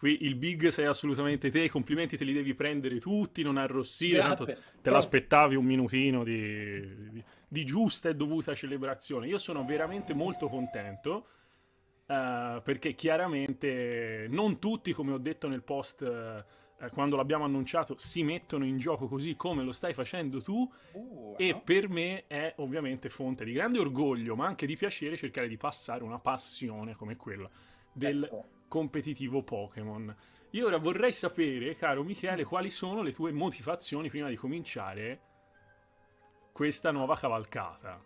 Qui il big sei assolutamente te, i complimenti te li devi prendere tutti, non arrossire, tanto te l'aspettavi un minutino di giusta e dovuta celebrazione. Io sono veramente molto contento, perché chiaramente non tutti, come ho detto nel post quando l'abbiamo annunciato, si mettono in gioco così come lo stai facendo tu, e per me è ovviamente fonte di grande orgoglio, ma anche di piacere cercare di passare una passione come quella del competitivo Pokémon. Io ora vorrei sapere, caro Michele, quali sono le tue motivazioni prima di cominciare questa nuova cavalcata.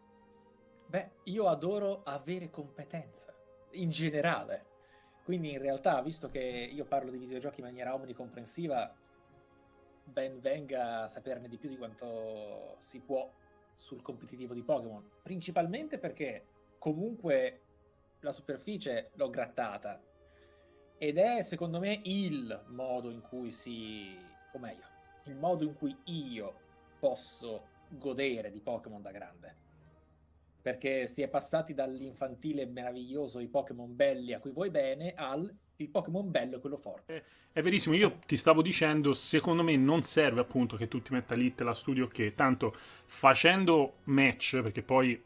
Beh, io adoro avere competenza in generale, quindi in realtà, visto che io parlo di videogiochi in maniera omnicomprensiva, ben venga saperne di più di quanto si può sul competitivo di Pokémon, principalmente perché comunque la superficie l'ho grattata, ed è secondo me il modo in cui il modo in cui io posso godere di Pokémon da grande, perché si è passati dall'infantile meraviglioso i Pokémon belli a cui vuoi bene al il Pokémon bello è quello forte. È verissimo, io ti stavo dicendo, secondo me non serve appunto che tu ti metta lì, te la studio, che tanto facendo match, perché poi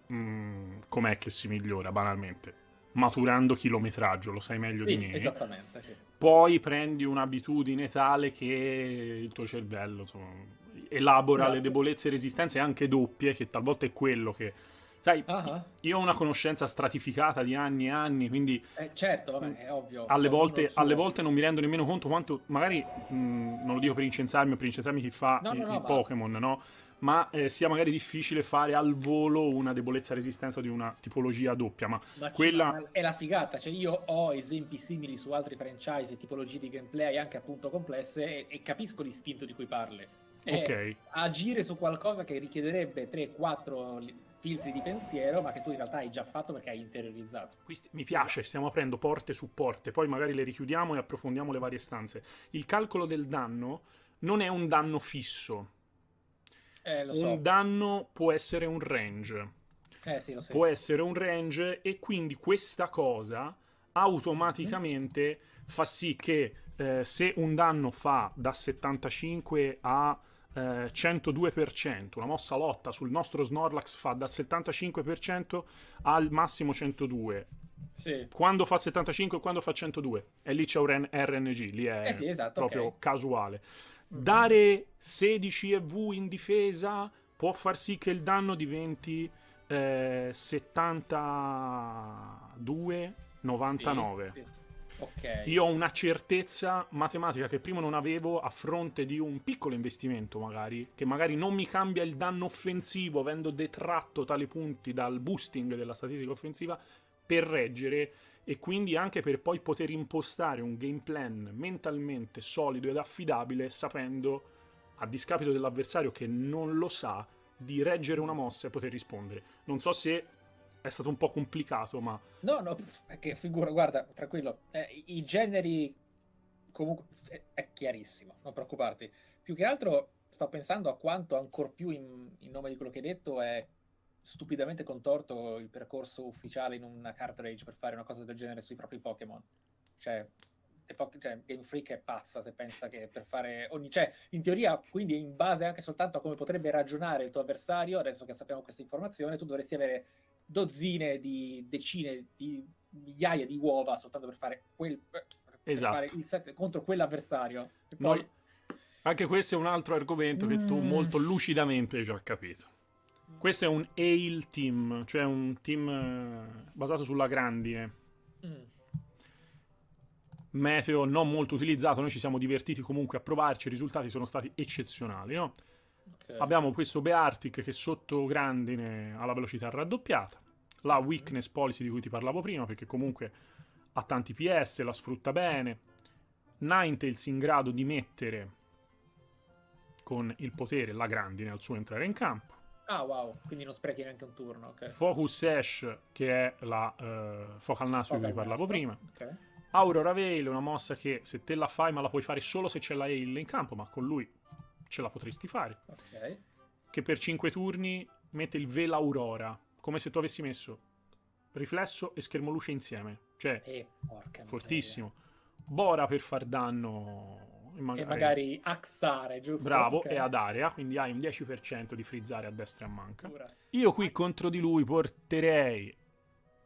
com'è che si migliora banalmente? Maturando chilometraggio, lo sai meglio di me. Esattamente, sì. Poi prendi un'abitudine tale che il tuo cervello, insomma, elabora le debolezze e resistenze anche doppie, che talvolta è quello che... Sai, io ho una conoscenza stratificata di anni e anni, quindi... certo, vabbè, è ovvio. Alle volte non mi rendo nemmeno conto quanto... Magari, non lo dico per incensarmi o per incensarmi chi fa il Pokémon, no? Ma sia magari difficile fare al volo una debolezza resistenza di una tipologia doppia, ma quella è la figata, cioè io ho esempi simili su altri franchise, tipologie di gameplay anche appunto complesse, e capisco l'istinto di cui parli. Agire su qualcosa che richiederebbe 3-4 filtri di pensiero, ma che tu in realtà hai già fatto perché hai interiorizzato. Mi piace, stiamo aprendo porte su porte, poi magari le richiudiamo e approfondiamo le varie stanze. Il calcolo del danno non è un danno fisso. Un danno può essere un range, può essere un range, e quindi questa cosa automaticamente fa sì che se un danno fa da 75 a 102%, una mossa lotta sul nostro Snorlax fa da 75% al massimo 102%. Sì. Quando fa 75 e quando fa 102, e lì c'è un RNG, lì è proprio casuale. Dare 16 EV in difesa può far sì che il danno diventi 72-99. Sì, sì. Io ho una certezza matematica che prima non avevo, a fronte di un piccolo investimento magari, che magari non mi cambia il danno offensivo, avendo detratto tali punti dal boosting della statistica offensiva, per reggere, e quindi anche per poi poter impostare un game plan mentalmente solido ed affidabile, sapendo, a discapito dell'avversario che non lo sa, di reggere una mossa e poter rispondere. Non so se è stato un po' complicato, ma... No, perché figura, guarda, tranquillo, i generi comunque è chiarissimo, non preoccuparti. Più che altro sto pensando a quanto, ancor più in nome di quello che hai detto, è stupidamente contorto il percorso ufficiale in una cartridge per fare una cosa del genere sui propri Pokémon. Cioè, Game Freak è pazza se pensa che per fare ogni... Cioè, in teoria, quindi, in base anche soltanto a come potrebbe ragionare il tuo avversario, adesso che sappiamo questa informazione, tu dovresti avere decine di migliaia di uova soltanto per fare per fare il set contro quell'avversario. Poi... Anche questo è un altro argomento che tu molto lucidamente hai già capito. Questo è un ale team, cioè un team basato sulla grandine. Meteo non molto utilizzato, noi ci siamo divertiti comunque a provarci, i risultati sono stati eccezionali, no? Abbiamo questo Beartic che sotto grandine ha la velocità raddoppiata, la Weakness Policy di cui ti parlavo prima, perché comunque ha tanti PS, la sfrutta bene. Ninetales in grado di mettere con il potere la grandine al suo entrare in campo. Ah, wow, quindi non sprechi neanche un turno. Focus Ash, che è la Focal Nast di cui parlavo prima. Aurora Veil, una mossa che se te la fai, ma la puoi fare solo se c'è la Ail in campo, ma con lui ce la potresti fare. Che per 5 turni mette il Vela Aurora, come se tu avessi messo riflesso e schermo luce insieme. Cioè, fortissimo. Bora per far danno e magari axare, giusto? Bravo, okay. E ad area, quindi hai un 10% di frizzare a destra e a manca. Io qui contro di lui porterei,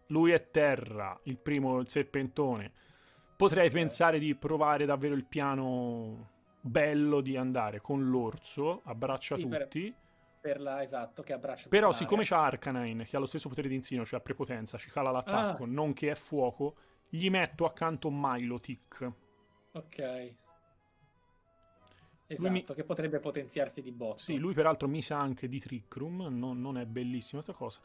lui è terra, il primo il serpentone. Potrei pensare di provare davvero il piano bello di andare con l'orso, abbraccia sì, tutti. Esatto, che abbraccia. Però siccome c'ha Arcanine, che ha lo stesso potere di Insino, cioè prepotenza, ci cala l'attacco, nonché è fuoco, gli metto accanto Milotic. Ok. Esatto, che potrebbe potenziarsi di botto. Sì, lui peraltro mi sa anche di Trick Room, non è bellissima sta cosa.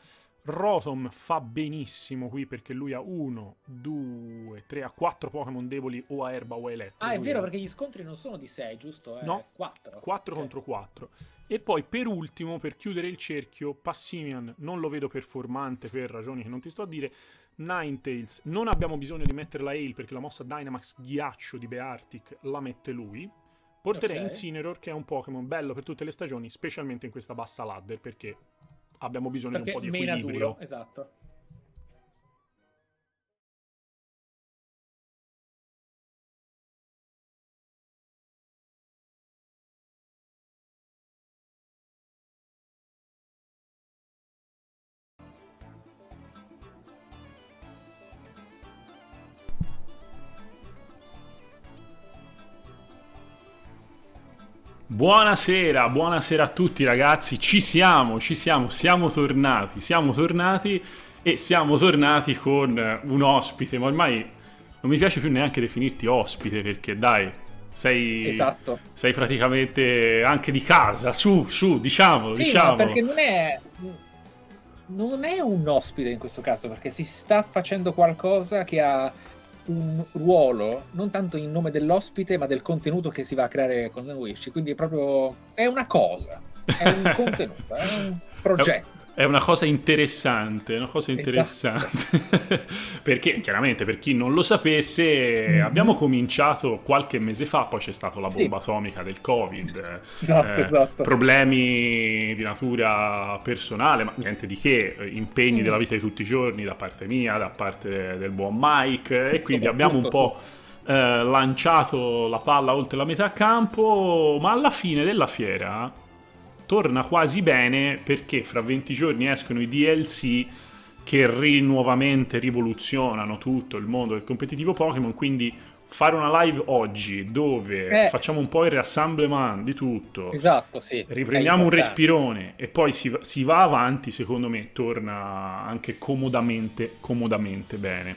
Rotom fa benissimo qui perché lui ha 1, 2, 3, ha 4 Pokémon deboli o a erba o a elettro. Ah, è vero, perché gli scontri non sono di 6, giusto? No, 4. 4 contro 4. E poi per ultimo, per chiudere il cerchio, Passimian non lo vedo performante per ragioni che non ti sto a dire. Ninetales, non abbiamo bisogno di mettere la Hail perché la mossa Dynamax Ghiaccio di Beartic la mette lui. Porterei Incineroar, che è un Pokémon bello per tutte le stagioni, specialmente in questa bassa ladder, perché abbiamo bisogno di un po' di equilibrio. Duro, esatto. Buonasera, buonasera a tutti ragazzi, siamo tornati, e siamo tornati con un ospite, ma ormai non mi piace più neanche definirti ospite perché dai, sei praticamente anche di casa, su, diciamolo, sì, diciamolo. Ma perché non è un ospite in questo caso, perché si sta facendo qualcosa che ha un ruolo, non tanto in nome dell'ospite ma del contenuto che si va a creare con Wish, quindi è proprio una cosa, è un contenuto, è un progetto. È una cosa interessante, perché chiaramente per chi non lo sapesse abbiamo cominciato qualche mese fa, poi c'è stata la bomba atomica del Covid, problemi di natura personale, ma niente di che, impegni della vita di tutti i giorni da parte mia, da parte del buon Mike, e quindi abbiamo un po' lanciato la palla oltre la metà campo, ma alla fine della fiera torna quasi bene perché fra 20 giorni escono i DLC che nuovamente rivoluzionano tutto il mondo del competitivo Pokémon, quindi fare una live oggi dove facciamo un po' il reassemblement di tutto, riprendiamo un respirone e poi si va avanti, secondo me torna anche comodamente bene.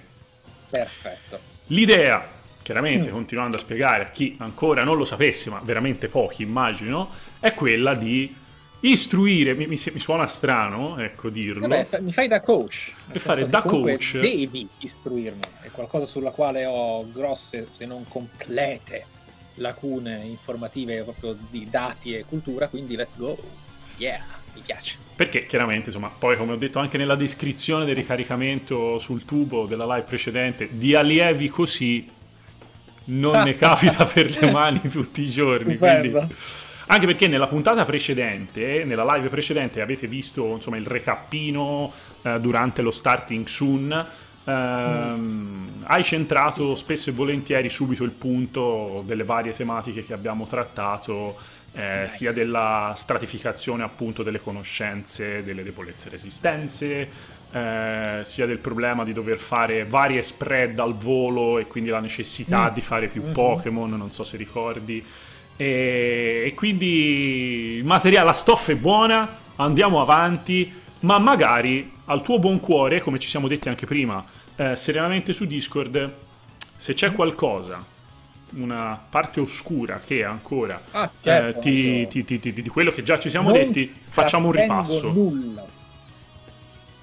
Perfetto. L'idea, chiaramente continuando a spiegare a chi ancora non lo sapesse, ma veramente pochi immagino, è quella di istruire, mi suona strano, ecco, dirlo. Vabbè, mi fai da coach. Per fare da coach. Devi istruirmi, è qualcosa sulla quale ho grosse, se non complete, lacune informative proprio di dati e cultura, quindi let's go. Yeah, mi piace. Perché chiaramente, insomma, poi come ho detto anche nella descrizione del ricaricamento sul tubo della live precedente, di allievi così non ne capita per le mani tutti i giorni, quindi... Anche perché nella puntata precedente, nella live precedente, avete visto insomma il recappino durante lo starting soon, hai centrato spesso e volentieri subito il punto delle varie tematiche che abbiamo trattato, sia della stratificazione appunto delle conoscenze, delle debolezze e resistenze, sia del problema di dover fare varie spread al volo e quindi la necessità di fare più Pokémon, non so se ricordi. E quindi il materiale, la stoffa è buona, andiamo avanti, ma magari al tuo buon cuore, come ci siamo detti anche prima, serenamente su Discord, se c'è qualcosa, una parte oscura che ancora di quello che già ci siamo detti, facciamo un ripasso.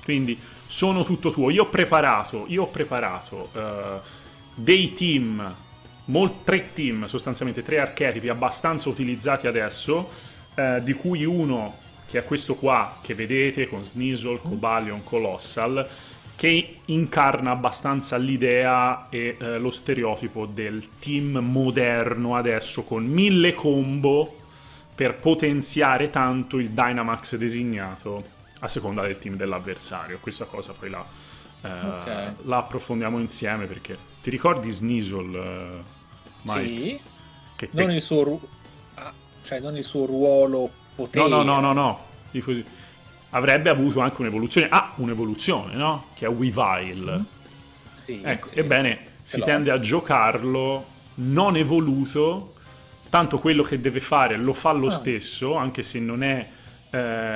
Quindi sono tutto tuo. Io ho preparato dei team, tre team sostanzialmente, tre archetipi abbastanza utilizzati adesso, di cui uno che è questo qua che vedete con Sneasel, Cobalion, Colossal, che incarna abbastanza l'idea e lo stereotipo del team moderno adesso, con 1000 combo per potenziare tanto il Dynamax designato a seconda del team dell'avversario. Questa cosa poi la Okay. La approfondiamo insieme, perché ti ricordi Sneasel, Mike? Sì. Che non il suo ruolo potente. No. Dico così. Avrebbe avuto anche un'evoluzione. Un'evoluzione, no? Che è Weavile. Mm-hmm. Sì, ecco, sì, ebbene, si tende a giocarlo non evoluto, tanto quello che deve fare lo fa lo stesso, anche se non è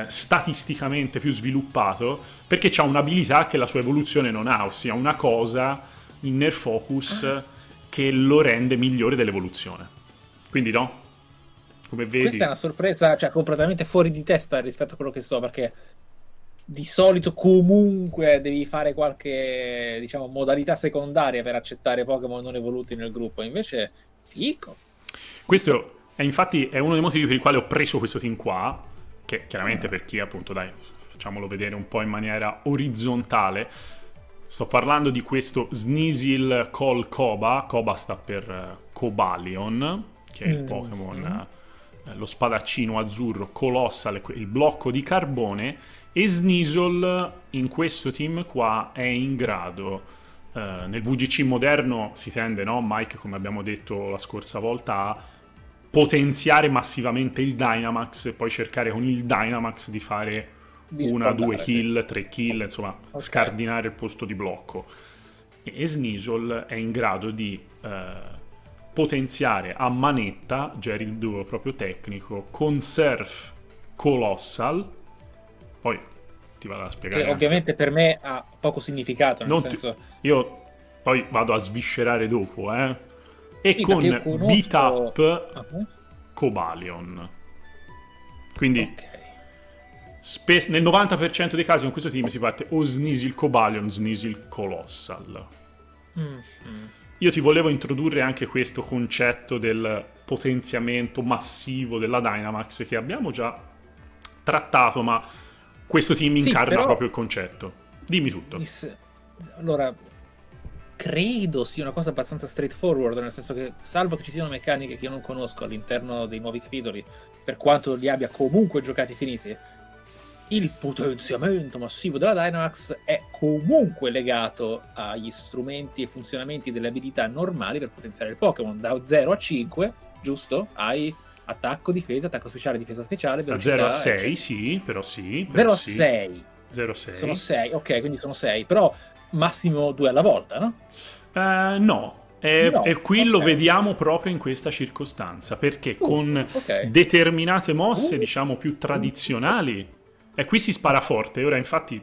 statisticamente più sviluppato, perché c'ha un'abilità che la sua evoluzione non ha, ossia una cosa, Inner Focus, che lo rende migliore dell'evoluzione. Quindi no, come vedi... Questa è una sorpresa, cioè, completamente fuori di testa rispetto a quello che so, perché... Di solito comunque devi fare qualche, diciamo, modalità secondaria per accettare Pokémon non evoluti nel gruppo. Invece, fico. Questo è, infatti, è uno dei motivi per i quali ho preso questo team qua, che chiaramente per chi, appunto, dai, facciamolo vedere un po' in maniera orizzontale. Sto parlando di questo Sneasel col Coba. Coba sta per Cobalion, che è il Pokémon, lo spadaccino azzurro, Colossal, il blocco di carbone. E Sneasel in questo team qua è in grado, nel VGC moderno si tende, no Mike, come abbiamo detto la scorsa volta, a potenziare massivamente il Dynamax e poi cercare con il Dynamax di fare una, due kill, tre kill, insomma scardinare il posto di blocco. E Sneasel è in grado di potenziare a manetta, già il duo proprio tecnico, con Surf Colossal. Poi ti vado a spiegare. Che anche. Ovviamente per me ha poco significato, nel senso... Io poi vado a sviscerare dopo, eh. E sì, con conosco... Beat Up Cobalion. Quindi nel 90% dei casi con questo team si parte o Sneasel Cobalion, Sneasel Colossal. Io ti volevo introdurre anche questo concetto del potenziamento massivo della Dynamax, che abbiamo già trattato, ma... Questo team incarna proprio il concetto. Dimmi tutto. Allora, credo sia una cosa abbastanza straightforward, nel senso che, salvo che ci siano meccaniche che io non conosco all'interno dei nuovi capitoli, per quanto li abbia comunque giocati finiti, il potenziamento massivo della Dynamax è comunque legato agli strumenti e funzionamenti delle abilità normali per potenziare il Pokémon. Da 0 a 5, giusto? Hai... attacco, difesa, attacco speciale, difesa speciale, velocità, 0 a 6, eccetera. Sì, però sì. Però 0 a 6. 0 a 6. Sono 6, ok, quindi sono 6, però massimo 2 alla volta, no? No, e qui lo vediamo proprio in questa circostanza, perché con determinate mosse, diciamo, più tradizionali, e qui si spara forte. Ora, infatti,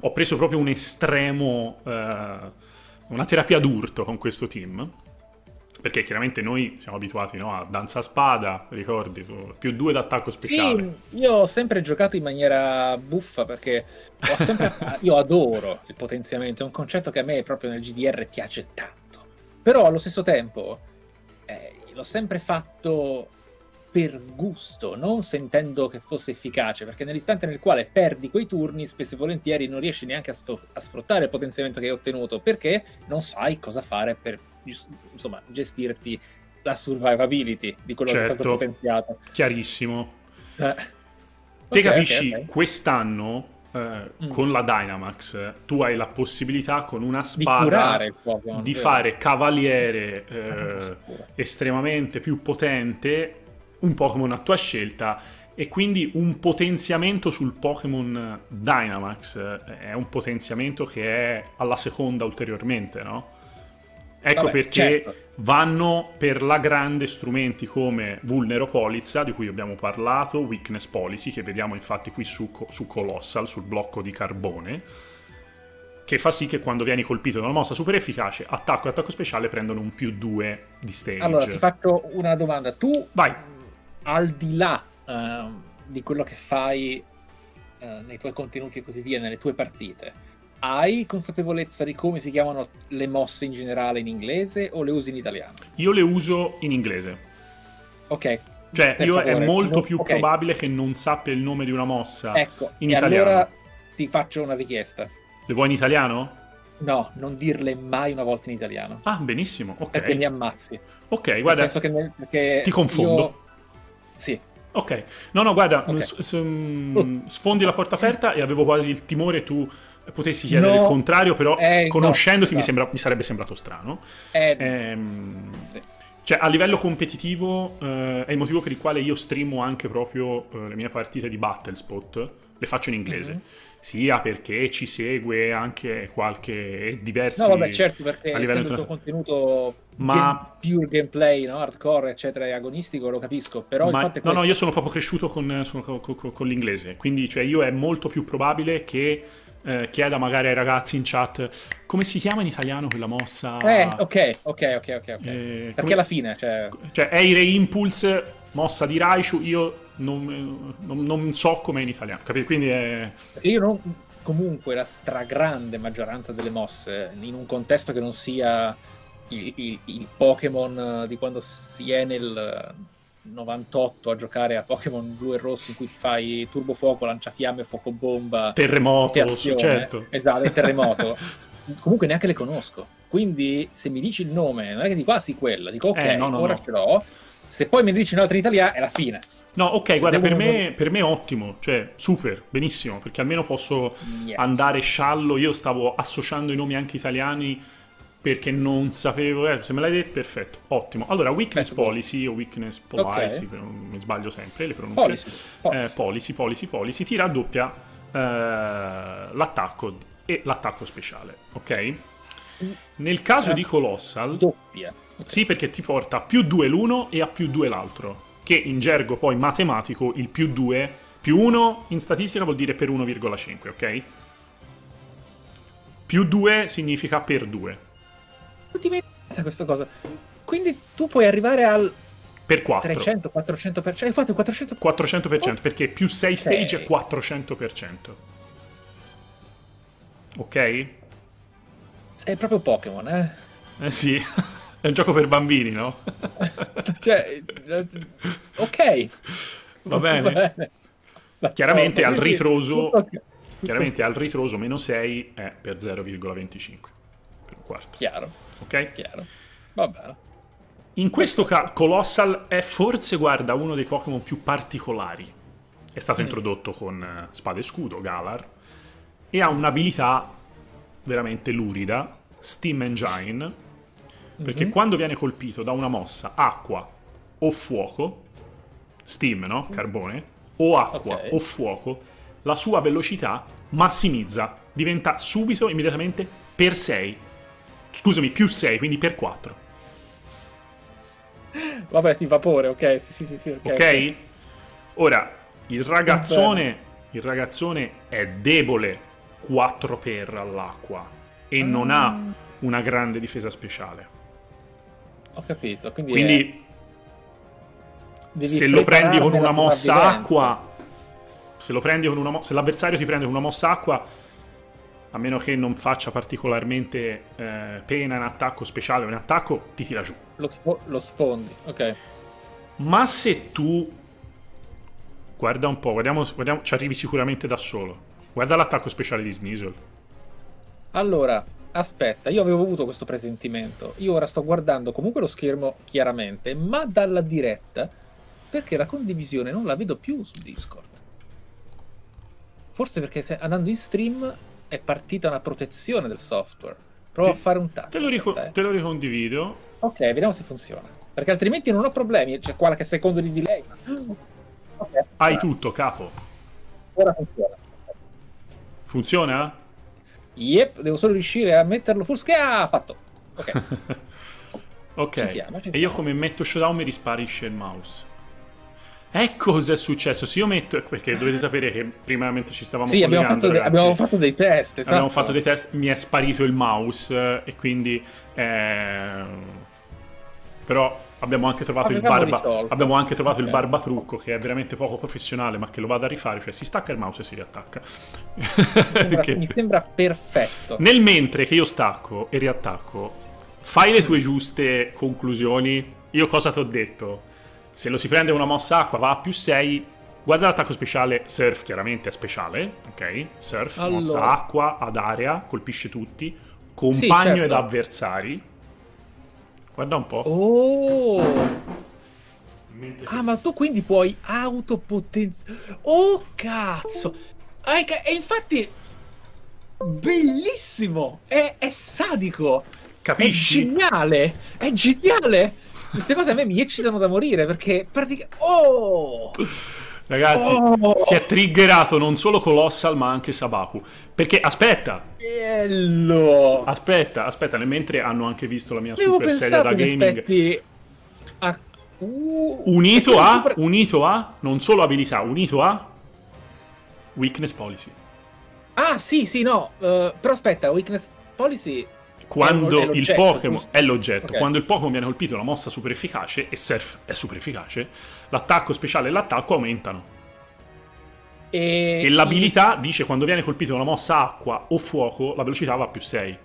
ho preso proprio un estremo, una terapia d'urto con questo team. Perché chiaramente noi siamo abituati, no, a danza spada, ricordi, più 2 d'attacco speciale. Sì, io ho sempre giocato in maniera buffa, perché ho sempre... io adoro il potenziamento, è un concetto che a me proprio nel GDR piace tanto. Però allo stesso tempo l'ho sempre fatto per gusto, non sentendo che fosse efficace, perché nell'istante nel quale perdi quei turni, spesso e volentieri non riesci neanche a sfruttare il potenziamento che hai ottenuto, perché non sai cosa fare per... insomma, gestirti la survivability di quello che è stato potenziato. Chiarissimo. Te capisci, quest'anno con la Dynamax tu hai la possibilità con una spada di fare cavaliere estremamente più potente, un Pokémon a tua scelta, e quindi un potenziamento sul Pokémon Dynamax è un potenziamento che è alla seconda ulteriormente, no? Ecco perché vanno per la grande strumenti come Vulneropolizza, di cui abbiamo parlato, Weakness Policy, che vediamo infatti qui su Colossal, sul blocco di carbone, che fa sì che quando vieni colpito da una mossa super efficace, attacco e attacco speciale prendono un +2 di stage. Allora, ti faccio una domanda. Tu, al di là di quello che fai nei tuoi contenuti e così via, nelle tue partite... Hai consapevolezza di come si chiamano le mosse in generale in inglese o le usi in italiano? Io le uso in inglese. Ok. Cioè, è molto più probabile che non sappia il nome di una mossa in italiano. Allora ti faccio una richiesta. Le vuoi in italiano? No, non dirle mai una volta in italiano. Ah, benissimo, ok. Perché mi ammazzi. Ok, guarda, nel senso che ti confondo. Sì. Ok. No, guarda, sfondi la porta aperta e avevo quasi il timore tu... potessi chiedere il contrario, però conoscendoti mi sarebbe sembrato strano. Sì. Cioè, a livello competitivo è il motivo per il quale io streamo anche proprio le mie partite di Battlespot, le faccio in inglese. Sia perché ci segue anche qualche diverso. No, vabbè, certo, perché a livello tutto contenuto pure gameplay, no? Hardcore, eccetera, e agonistico, lo capisco. Però il fatto è questo. No, io sono proprio cresciuto con l'inglese, quindi cioè, io è molto più probabile che chieda magari ai ragazzi in chat come si chiama in italiano quella mossa. Ok. Perché alla fine, cioè Aire Impulse, mossa di Raichu, io non so com'è in italiano, capito? Quindi è... Io non... Comunque la stragrande maggioranza delle mosse, in un contesto che non sia il Pokémon di quando si è nel 98 a giocare a Pokémon blu e rosso, in cui ti fai turbo fuoco, lanciafiamme, fuoco bomba, terremoto, certo. Esatto, il terremoto. Comunque neanche le conosco. Quindi se mi dici il nome, non è che dico ah sì quella, dico ok, ora ce l'ho. Se poi mi dici un'altra in italiano è la fine. No, ok, guarda, per me è ottimo, cioè super, benissimo, perché almeno posso andare sciallo. Io stavo associando i nomi anche italiani perché non sapevo, se me l'hai detto, perfetto, ottimo. Allora, Weakness Policy o Weakness Policy, mi sbaglio sempre le pronunce. Policy tira doppia l'attacco e l'attacco speciale, ok? Nel caso di Colossal... Doppia. Okay. Sì, perché ti porta più 2 l'uno e a più 2 l'altro, che in gergo poi matematico il più 2, più 1 in statistica vuol dire per 1,5, ok? Più 2 significa per 2. Non diventa questa cosa. Quindi tu puoi arrivare al... Per 4. 300, 400%. Infatti 400%. 400%, perché più 6 stage è 400%. Ok? È proprio Pokémon, eh? Eh sì. È un gioco per bambini, no? Cioè, ok. Va bene. Chiaramente al ritroso, meno 6 è per 0,25. Per un quarto. Chiaro. Ok? Chiaro. Va bene. In questo caso Colossal è forse, guarda, uno dei Pokémon più particolari. È stato introdotto con Spada e Scudo, Galar, e ha un'abilità veramente lurida, Steam Engine. Perché quando viene colpito da una mossa acqua o fuoco, steam, no? Carbone, o acqua o fuoco, la sua velocità massimizza, diventa subito, immediatamente, per 6. Scusami, più 6, quindi per 4. Vabbè, sì, vapore, ok, sì, ok. Ok? Ora, il ragazzone è debole 4 per all'acqua e non ha una grande difesa speciale. Ho capito, quindi se lo prendi con una mossa acqua, se l'avversario ti prende con una mossa acqua, a meno che non faccia particolarmente pena un attacco speciale o un attacco, ti tira giù. Lo sfondi, ok. Ma se tu... Guarda un po', guardiamo, ci arrivi sicuramente da solo. Guarda l'attacco speciale di Sneasel. Allora... Aspetta, io avevo avuto questo presentimento. Io ora sto guardando comunque lo schermo chiaramente, ma dalla diretta, perché la condivisione non la vedo più su Discord. Forse perché andando in stream è partita una protezione del software. Provo a fare un touch. Te lo ricondivido. Ok, vediamo se funziona. Perché altrimenti non ho problemi. C'è qualche secondo di delay. Okay, hai tutto, capo. Ora funziona. Funziona? Yep, devo solo riuscire a metterlo full screen. Ah, fatto. Ok. Ok. Ci siamo. E io come metto Showdown mi risparisce il mouse. Ecco cos'è successo. Se io metto... Perché dovete sapere che primamente ci stavamo collegando, abbiamo fatto dei test. Esatto. Abbiamo fatto dei test, mi è sparito il mouse e quindi... Però abbiamo anche trovato il barbatrucco, che è veramente poco professionale, ma che lo vado a rifare, cioè si stacca il mouse e si riattacca. Mi sembra perfetto. Nel mentre che io stacco e riattacco, fai le tue giuste conclusioni. Io cosa ti ho detto? Se lo si prende una mossa acqua va a più 6, guarda l'attacco speciale, Surf chiaramente è speciale, ok? Surf, allora, mossa acqua ad area, colpisce tutti, compagno ed avversari. Guarda un po'. Oh! Ah, ma tu quindi puoi autopotenziare... Oh, cazzo! E infatti... bellissimo, è sadico, capisci? È geniale, è geniale. Queste cose a me mi eccitano da morire, perché praticamente... Oh! Ragazzi, si è triggerato non solo Colossal, ma anche Sabaku. Perché, aspetta! Bello! Aspetta, mentre hanno anche visto la mia super serie da gaming... A... Unito a... Non solo abilità, unito a... Weakness Policy. Ah, sì, no. Però aspetta, Weakness Policy... Quando il Pokémon è l'oggetto, okay. Quando il Pokémon viene colpito, la mossa super efficace e Surf è super efficace, l'attacco speciale e l'attacco aumentano. E l'abilità dice quando viene colpito una mossa acqua o fuoco, la velocità va a più 6.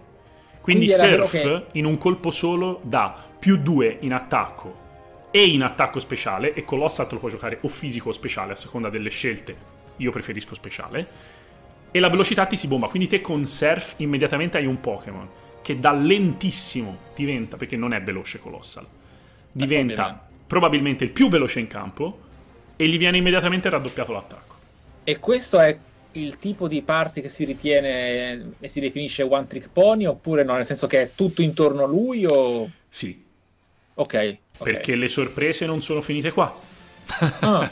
Quindi Surf okay. In un colpo solo dà più 2 in attacco e in attacco speciale, e Colossal te lo può giocare o fisico o speciale a seconda delle scelte. Io preferisco speciale. E la velocità ti si bomba, quindi te con Surf immediatamente hai un Pokémon che da lentissimo diventa, perché non è veloce Colossal, diventa probabilmente il più veloce in campo e gli viene immediatamente raddoppiato l'attacco. E questo è il tipo di party che si ritiene e si definisce One Trick Pony, oppure no? Nel senso che è tutto intorno a lui o... Sì. Ok. Perché le sorprese non sono finite qua. Ah.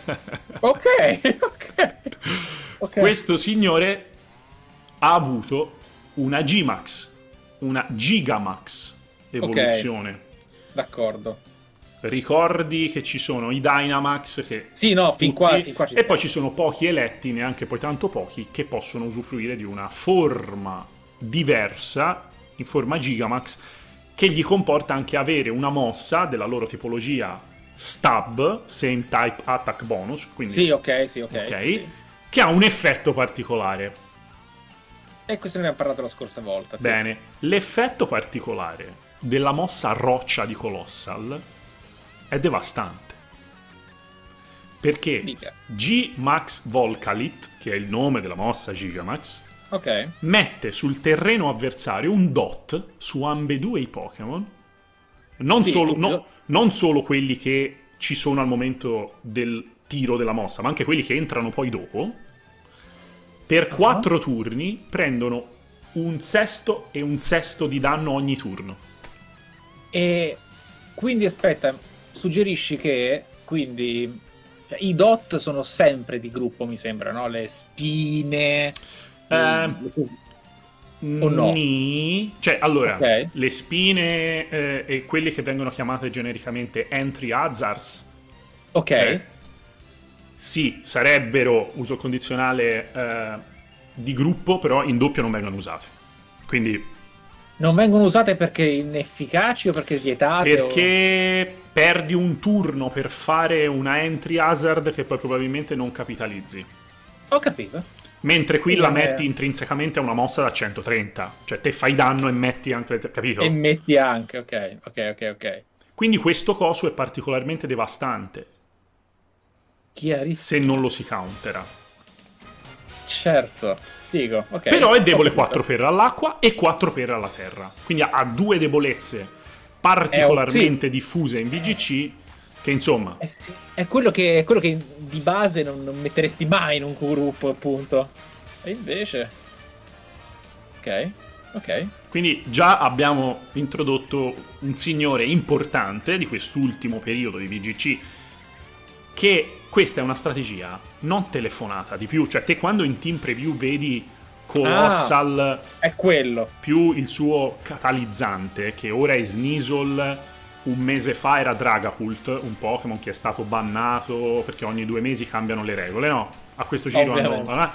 Ok. Questo signore ha avuto una Gmax. Una Gigamax evoluzione. Okay, d'accordo. Ricordi che ci sono i Dynamax che... Sì, no, fin qua ci... E poi ci sono pochi eletti, neanche poi tanto pochi, che possono usufruire di una forma diversa, in forma Gigamax, che gli comporta anche avere una mossa della loro tipologia stab, same type attack bonus, quindi... Sì, ok. Che ha un effetto particolare. E questo ne abbiamo parlato la scorsa volta. Sì. Bene, l'effetto particolare della mossa roccia di Colossal è devastante. Perché Gmax Volcalit, che è il nome della mossa Gigamax, mette sul terreno avversario un dot su ambedue i Pokémon. Non solo quelli che ci sono al momento del tiro della mossa, ma anche quelli che entrano poi dopo. Per 4 turni prendono un sesto e un sesto di danno ogni turno. E quindi aspetta, suggerisci che quindi i dot sono sempre di gruppo, mi sembra, no? Le spine... o no? Cioè, allora, le spine e quelli che vengono chiamate genericamente entry hazards. Ok. Cioè, sì, sarebbero uso condizionale di gruppo, però in doppio non vengono usate. Quindi non vengono usate perché inefficaci o perché vietate? Perché perdi un turno per fare una entry hazard che poi probabilmente non capitalizzi. Ho capito. Mentre qui la metti intrinsecamente a una mossa da 130. Cioè te fai danno e metti anche, capito? E metti anche, ok. Quindi questo coso è particolarmente devastante. Se non lo si countera. Certo, figo. Okay. Però è debole 4 per all'acqua e 4 per alla terra. Quindi ha due debolezze particolarmente diffuse in VGC. Che insomma è quello che di base non metteresti mai in un gruppo, appunto. E invece Ok. Quindi già abbiamo introdotto un signore importante di quest'ultimo periodo di VGC, che questa è una strategia non telefonata di più. Cioè te quando in team preview vedi Colossal è quello più il suo catalizzante, che ora è Sneasel, un mese fa era Dragapult, un Pokémon che è stato bannato perché ogni 2 mesi cambiano le regole, no? A questo giro andavano.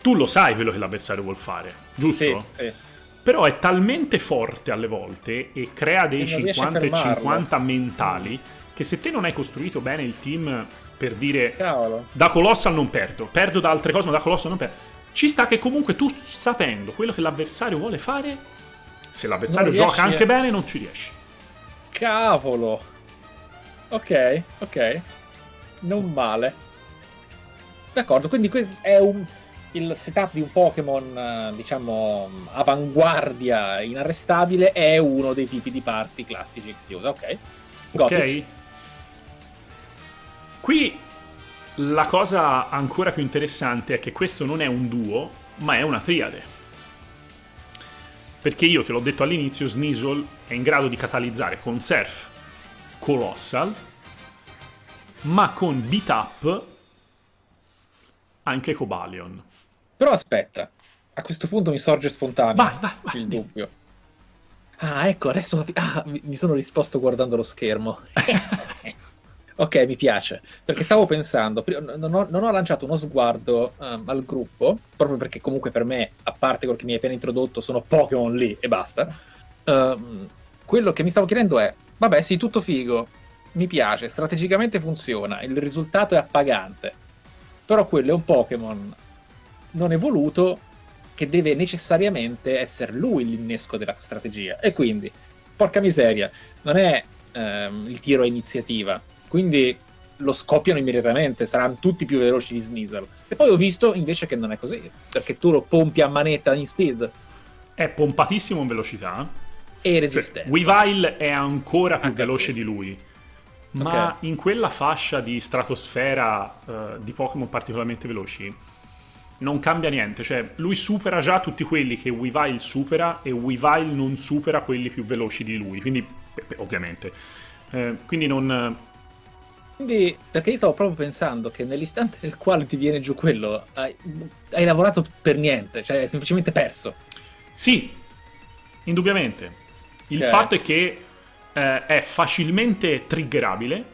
Tu lo sai quello che l'avversario vuol fare, giusto? Sì. Però è talmente forte alle volte e crea dei 50 e 50 mentali che se te non hai costruito bene il team per dire da Colossal non perdo, perdo da altre cose ma da Colossal non perdo, ci sta che comunque tu, sapendo quello che l'avversario vuole fare, se l'avversario gioca anche bene non ci riesci. Cavolo. Ok. Non male. D'accordo, quindi questo è il setup di un Pokémon, diciamo, avanguardia, inarrestabile, è uno dei tipi di party classici che si usa, ok. Qui la cosa ancora più interessante è che questo non è un duo, ma è una triade. Perché io te l'ho detto all'inizio, Sneasel è in grado di catalizzare con Surf Colossal, ma con Beat Up anche Cobalion. Però aspetta, a questo punto mi sorge spontaneo il dubbio. Ah, ecco, adesso mi sono risposto guardando lo schermo. Ok, mi piace, perché stavo pensando, non ho lanciato uno sguardo al gruppo, proprio perché comunque per me, a parte quello che mi hai appena introdotto, sono Pokémon lì e basta. Quello che mi stavo chiedendo è, vabbè sì, tutto figo, mi piace, strategicamente funziona, il risultato è appagante, però quello è un Pokémon non evoluto che deve necessariamente essere lui l'innesco della strategia, e quindi, porca miseria, non è il tiro a iniziativa. Quindi lo scoppiano immediatamente, saranno tutti più veloci di Sneasel. E poi ho visto invece che non è così, perché tu lo pompi a manetta in speed. È pompatissimo in velocità. E resistente. Cioè, Weavile è ancora più veloce di lui. Ma in quella fascia di stratosfera di Pokémon particolarmente veloci non cambia niente. Cioè, lui supera già tutti quelli che Weavile supera e Weavile non supera quelli più veloci di lui. Quindi, ovviamente. Quindi non... Quindi, perché io stavo proprio pensando che nell'istante nel quale ti viene giù quello, hai lavorato per niente, cioè hai semplicemente perso. Sì, indubbiamente. Il fatto è che è facilmente triggerabile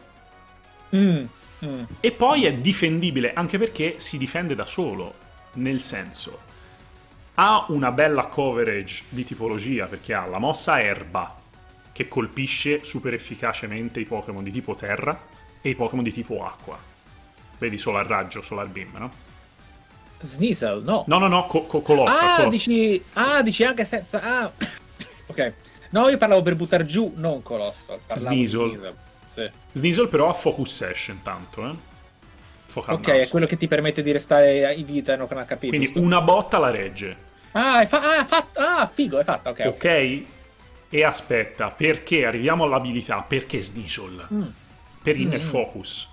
e poi è difendibile, anche perché si difende da solo, nel senso, ha una bella coverage di tipologia, perché ha la mossa erba, che colpisce super efficacemente i Pokémon di tipo terra, e i Pokémon di tipo acqua. Vedi Solar Raggio, Solar Beam, no? Sneasel, no. No, no, no, Colossal. Dici anche senza... Ah. Ok. No, io parlavo per buttare giù, non Colossal. Sneasel. Sì. Sneasel però ha Focus Sash intanto, eh? Focal Mouse. È quello che ti permette di restare in vita, non ho capito. Quindi una botta la regge. Figo, è fatta, ok. Ok? E aspetta, perché arriviamo all'abilità? Perché Sneasel? Per Inner Focus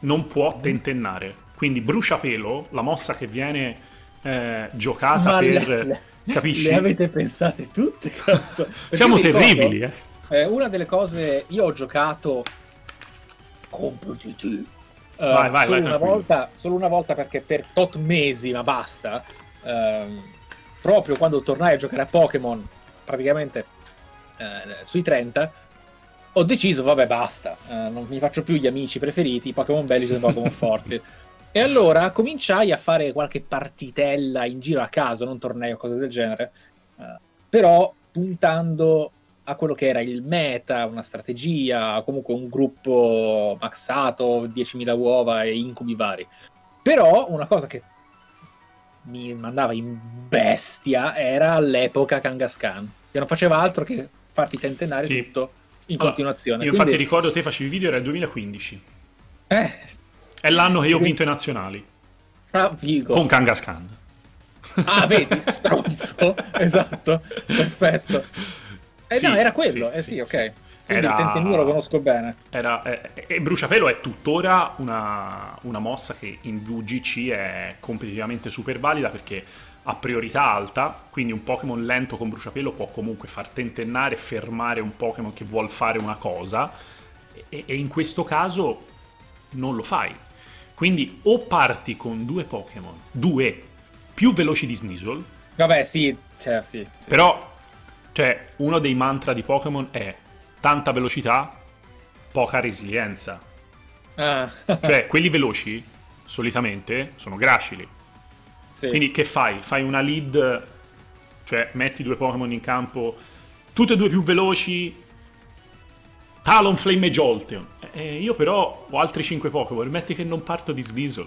non può tentennare, quindi bruciapelo, la mossa che viene giocata capisci? Le avete pensate tutte? Siamo terribili, una delle cose, io ho giocato competitivo solo una volta, perché per tot mesi, ma basta, proprio quando tornai a giocare a Pokémon praticamente sui 30, ho deciso, vabbè, basta, non mi faccio più gli amici preferiti, i Pokémon belli sono i Pokémon forti. E allora cominciai a fare qualche partitella in giro a caso, non tornei o cose del genere, però puntando a quello che era il meta, una strategia, comunque un gruppo maxato, 10.000 uova e incubi vari. Però una cosa che mi mandava in bestia era l'epoca Kangaskhan, che non faceva altro che farti tentennare tutto. Continuazione. Io infatti ricordo te facevi video, era il 2015. È l'anno che io ho vinto i nazionali. Con Kangaskhan. Ah, vedi, stronzo. Esatto, perfetto. No, era quello. Sì. Quindi il tentennino lo conosco bene. E bruciapelo è tuttora una mossa che in VGC è competitivamente super valida, perché a priorità alta, quindi un Pokémon lento con bruciapelo può comunque far tentennare, fermare un Pokémon che vuol fare una cosa, e in questo caso non lo fai. Quindi o parti con due Pokémon, più veloci di Sneasel. Vabbè, sì. Però, cioè, uno dei mantra di Pokémon è tanta velocità, poca resilienza. Cioè, quelli veloci, solitamente, sono gracili. Sì. Quindi che fai? Fai una lead, cioè metti due Pokémon in campo, tutti e due più veloci, Talonflame e Jolteon. Io però ho altri 5 Pokémon, metti che non parto di Sneasel.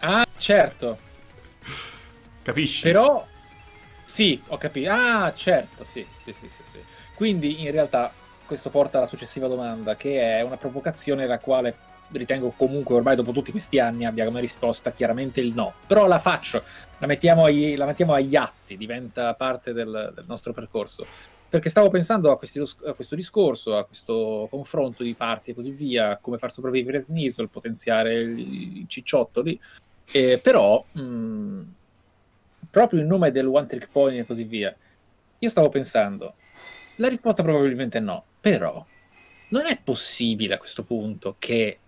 Ah, certo. Capisci? Però, sì, ho capito. Ah, certo, sì. Quindi in realtà questo porta alla successiva domanda, che è una provocazione la quale... ritengo comunque ormai dopo tutti questi anni abbia come risposta chiaramente il no, però la faccio, la mettiamo agli atti, diventa parte del nostro percorso, perché stavo pensando a questo discorso, a questo confronto di parti e così via, come far sopravvivere Sneasel, potenziare i cicciottoli, però proprio in nome del One Trick Pony e così via. Io stavo pensando, la risposta probabilmente no, però non è possibile a questo punto che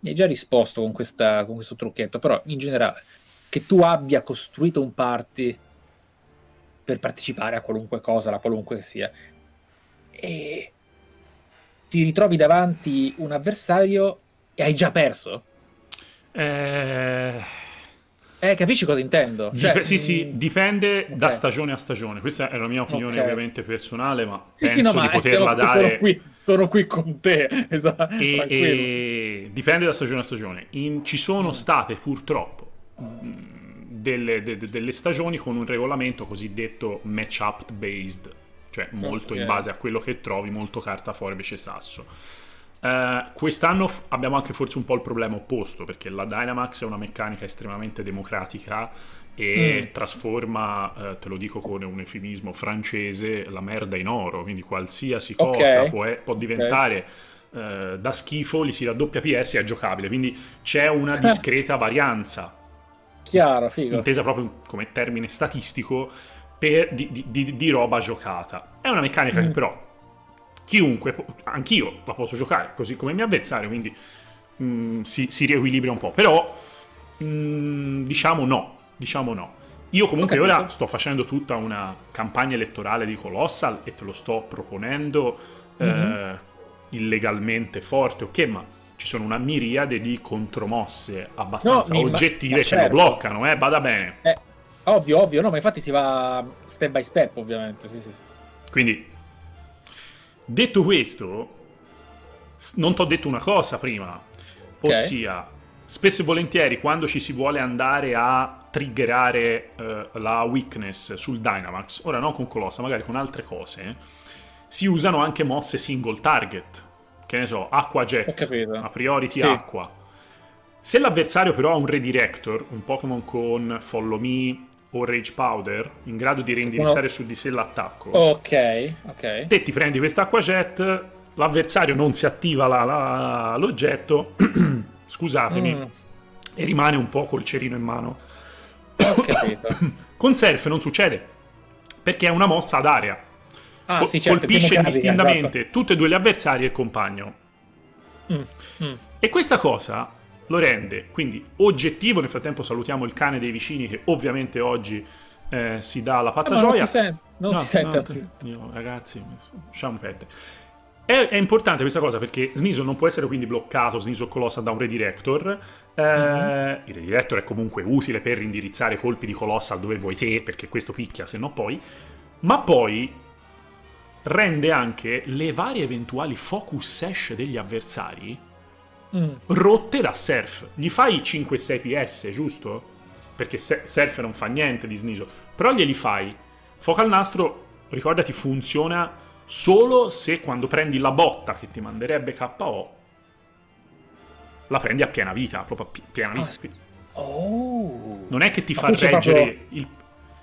mi hai già risposto con, questo trucchetto, però in generale che tu abbia costruito un party per partecipare a qualunque cosa, la qualunque sia, e ti ritrovi davanti un avversario e hai già perso. Capisci cosa intendo? Cioè, sì, sì, dipende da stagione a stagione. Questa è la mia opinione ovviamente personale, ma penso di poterla dare. Sono qui con te, esatto. E dipende da stagione a stagione. Ci sono state purtroppo delle stagioni con un regolamento cosiddetto match-up based, cioè molto in base a quello che trovi, molto carta forbice sasso. Quest'anno abbiamo anche forse un po' il problema opposto, perché la Dynamax è una meccanica estremamente democratica e trasforma, te lo dico con un eufemismo francese, la merda in oro, quindi qualsiasi cosa può diventare da schifo, li si raddoppia PS e è giocabile, quindi c'è una discreta varianza, chiaro, figo, intesa proprio come termine statistico, per, di roba giocata. È una meccanica che però chiunque, anch'io la posso giocare così come il mio avversario, quindi si riequilibra un po', però diciamo no. Io comunque ora sto facendo tutta una campagna elettorale di Colossal e te lo sto proponendo illegalmente forte, ok, ma ci sono una miriade di contromosse abbastanza oggettive che lo bloccano, bada bene. Ovvio, ovvio, no, ma infatti si va step by step ovviamente, sì. Quindi... detto questo, non ti ho detto una cosa prima, ossia, spesso e volentieri quando ci si vuole andare a triggerare la weakness sul Dynamax, ora non con Colossa, magari con altre cose, si usano anche mosse single target, che ne so, Acqua Jet, a priori ti acqua. Se l'avversario però ha un Redirector, un Pokémon con Follow Me o Rage Powder, in grado di reindirizzare su di sé l'attacco. Ok. Te ti prendi questa Acqua Jet, l'avversario non si attiva l'oggetto, scusatemi, e rimane un po' col cerino in mano. Ho capito. Con Surf non succede, perché è una mossa ad area. Colpisce indistintamente tutte e due le avversarie e il compagno. E questa cosa... lo rende quindi oggettivo. Nel frattempo salutiamo il cane dei vicini che ovviamente oggi si dà la pazza gioia. Non si sente. Io, ragazzi, lasciamo perdere. È importante questa cosa perché Sneasel non può essere quindi bloccato, Sneasel Colossal, da un Redirector. Il Redirector è comunque utile per indirizzare colpi di Colossal dove vuoi te, perché questo picchia, se no poi. Ma poi rende anche le varie eventuali focus sash degli avversari rotte da Surf. Gli fai 5-6 PS, giusto? Perché Surf non fa niente di Sneasel, però glieli fai. Foca al nastro, ricordati, funziona solo se quando prendi la botta che ti manderebbe KO la prendi a piena vita, proprio a piena vita. Non è che ti fa reggere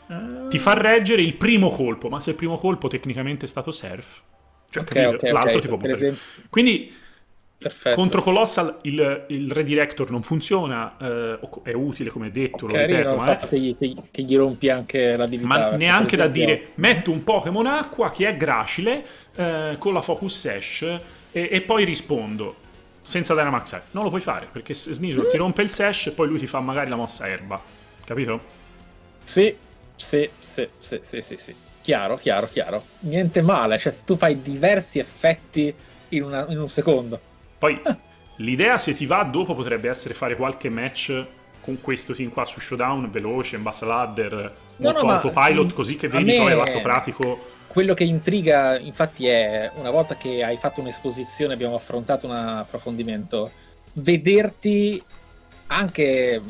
proprio... ti fa reggere il primo colpo, ma se il primo colpo tecnicamente è stato Surf, cioè l'altro ti può buttare. Quindi perfetto. Contro Colossal il Redirector non funziona, è utile come detto, lo ripeto, ma che gli rompi anche la divinità, ma neanche da dire metto un Pokémon acqua che è gracile con la Focus Sash e poi rispondo senza Dynamax. Non lo puoi fare perché Sneasel ti rompe il Sash e poi lui ti fa magari la mossa erba, capito? Sì. Chiaro. Niente male, cioè tu fai diversi effetti in un secondo. Poi l'idea, se ti va dopo, potrebbe essere fare qualche match con questo team qua su Showdown, veloce, in bassa ladder, molto autopilot, così che vedi poi l'atto pratico. Quello che intriga, infatti, è una volta che hai fatto un'esposizione, abbiamo affrontato un approfondimento, vederti anche,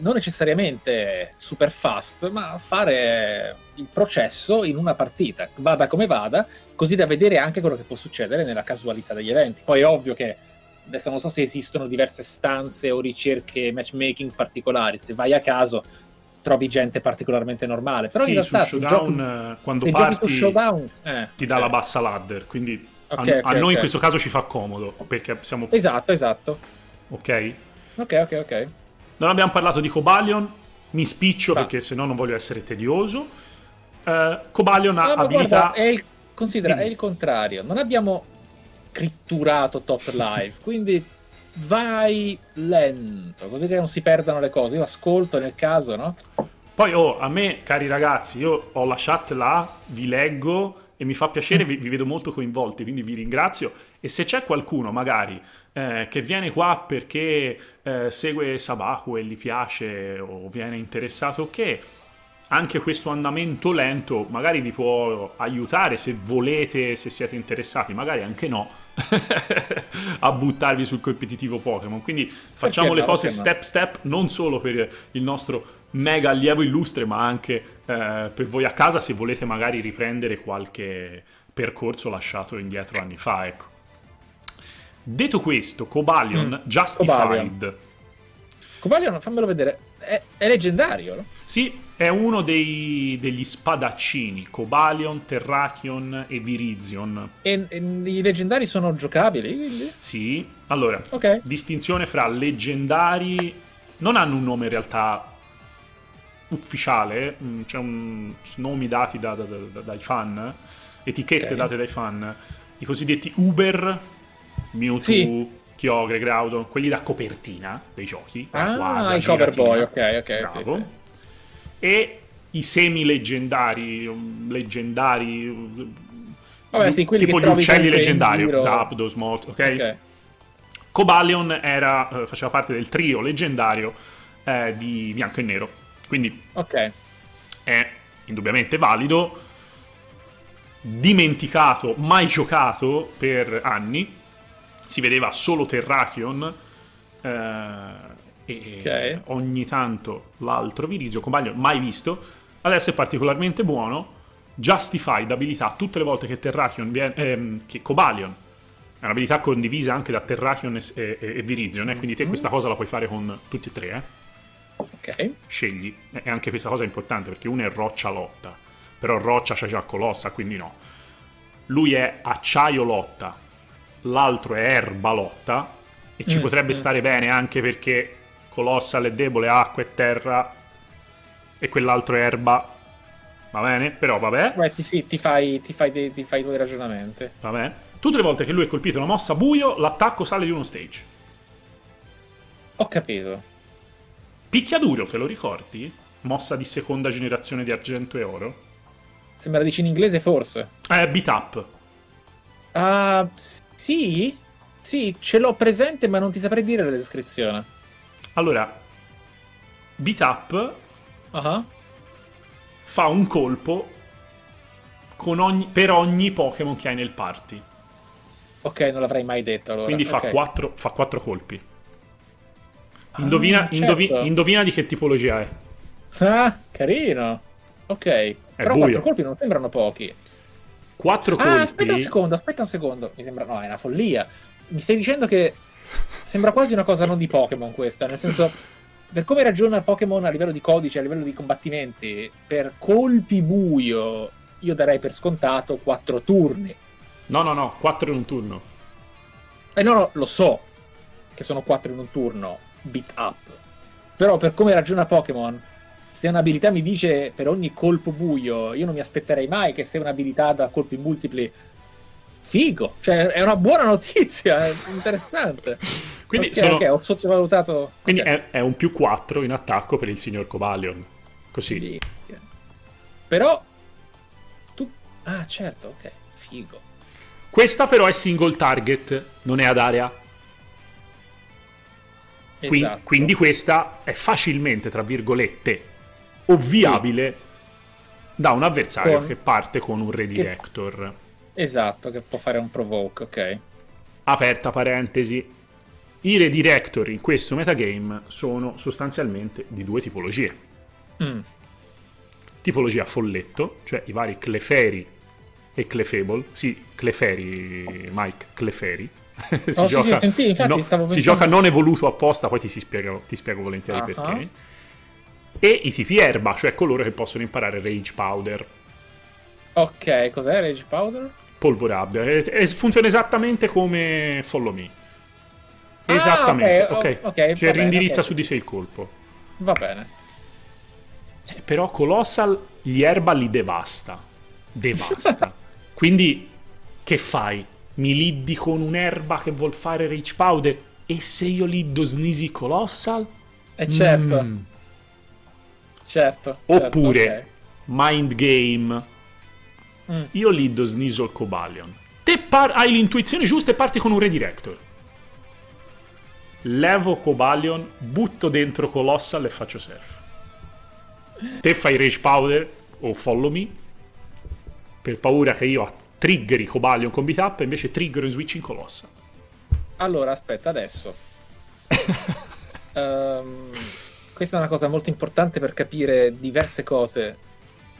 non necessariamente super fast, ma fare il processo in una partita, vada come vada, così da vedere anche quello che può succedere nella casualità degli eventi. Poi è ovvio che... adesso non so se esistono diverse stanze o ricerche matchmaking particolari, se vai a caso trovi gente particolarmente normale. Però sì, in realtà, su Showdown, quando parti, Showdown, ti dà la bassa ladder, quindi a noi in questo caso ci fa comodo, perché siamo... Esatto. Ok? Ok. Non abbiamo parlato di Cobalion, Mi spiccio perché sennò non voglio essere tedioso. Cobalion ha abilità... Guarda, considera, è il contrario. Non abbiamo critturato Tot Live, quindi vai lento, così che non si perdano le cose. Io ascolto nel caso, no? Poi, oh, a me, cari ragazzi, io ho la chat là, vi leggo e mi fa piacere, vi vedo molto coinvolti, quindi vi ringrazio. E se c'è qualcuno, magari, che viene qua perché segue Sabaku e gli piace o viene interessato, che anche questo andamento lento magari vi può aiutare, se volete, se siete interessati, magari anche no, a buttarvi sul competitivo Pokémon. Quindi facciamo le cose step step, non solo per il nostro mega allievo illustre, ma anche per voi a casa, se volete magari riprendere qualche percorso lasciato indietro anni fa, ecco. Detto questo, Cobalion Justified. Cobalion, fammelo vedere, è leggendario, no? Sì, è uno degli spadaccini, Cobalion, Terrakion e Virizion. E i leggendari sono giocabili, quindi? Sì, allora, distinzione fra leggendari, non hanno un nome in realtà ufficiale, c'è nomi dati dai fan, etichette date dai fan, i cosiddetti Uber, Mewtwo, Kyogre, Groudon, quelli da copertina dei giochi, i cover boy, bravo. Sì, sì. E i semi leggendari, vabbè, sì, tipo gli uccelli leggendari, Zapdos, Moltres, Cobalion era, faceva parte del trio leggendario di Bianco e Nero. Quindi è indubbiamente valido, dimenticato, mai giocato per anni, si vedeva solo Terrakion e ogni tanto l'altro Virizio, Cobalion mai visto, adesso è particolarmente buono, Justified abilità, tutte le volte che Terrakion viene, che Cobalion è un'abilità condivisa anche da Terrakion e Virizion, quindi te questa cosa la puoi fare con tutti e tre, scegli, e anche questa cosa è importante perché uno è roccia lotta, però roccia c'è già Colossa, quindi no, lui è acciaio lotta, l'altro è erba lotta e ci potrebbe stare bene anche perché Colossal è debole acqua e terra e quell'altro è erba, va bene, però vabbè. Ti fai due ragionamenti, va bene. Tutte le volte che lui è colpito da una mossa buio l'attacco sale di uno stage. Ho capito. Picchiaduro, te lo ricordi? Mossa di seconda generazione di Argento e Oro. Se me la dici in inglese forse. Beat Up. Sì, sì, ce l'ho presente ma non ti saprei dire la descrizione. Allora, Beat Up fa un colpo con per ogni Pokémon che hai nel party. Ok, non l'avrei mai detto allora. Quindi fa 4 colpi. Indovina, indovina di che tipologia è. Ah, carino. Ok. Però 4 colpi non sembrano pochi. 4 colpi. Ah, aspetta un secondo, aspetta un secondo. Mi sembra, no, è una follia. Mi stai dicendo che sembra quasi una cosa non di Pokémon questa, nel senso, per come ragiona Pokémon a livello di codice, a livello di combattimenti, per colpi buio io darei per scontato 4 turni. No, no, no, 4 in un turno. No, no, lo so che sono 4 in un turno. Beat Up, però per come ragiona Pokémon, se un'abilità mi dice per ogni colpo buio, io non mi aspetterei mai che se un'abilità da colpi multipli, figo, cioè è una buona notizia, è interessante. Quindi ho sottovalutato. Quindi è un +4 in attacco per il signor Cobalion, così. Quindi, però tu, certo, figo. Questa però è single target, non è ad area. Esatto. Quindi questa è facilmente, tra virgolette, ovviabile da un avversario che parte con un redirector. Esatto, che può fare un provoke, Aperta parentesi, i redirector in questo metagame sono sostanzialmente di 2 tipologie. Tipologia folletto, cioè i vari Clefairy e Clefable. Sì, Clefairy, Mike, Clefairy. Si gioca non evoluto apposta, poi ti spiego volentieri perché. E i tipi erba, cioè coloro che possono imparare Rage Powder. Ok, cos'è Rage Powder? Polvorabbia, funziona esattamente come Follow Me. Esattamente, cioè bene, indirizza su di sé il colpo. Va bene. Però Colossal gli erba li devasta. Devasta. Quindi che fai? Mi liddi con un'erba che vuol fare Rage Powder? E se io liddo Sneasel Colossal? Certo. Certo. Oppure, certo, okay, mind game. Io liddo Sneasel Cobalion. Te hai l'intuizione giusta e parti con un redirector. Levo Cobalion, butto dentro Colossal e faccio surf. Te fai Rage Powder o Follow Me, per paura che io triggeri Cobalion con Beat Up, invece triggero in switch in Colossal. Allora, aspetta, adesso. Questa è una cosa molto importante per capire diverse cose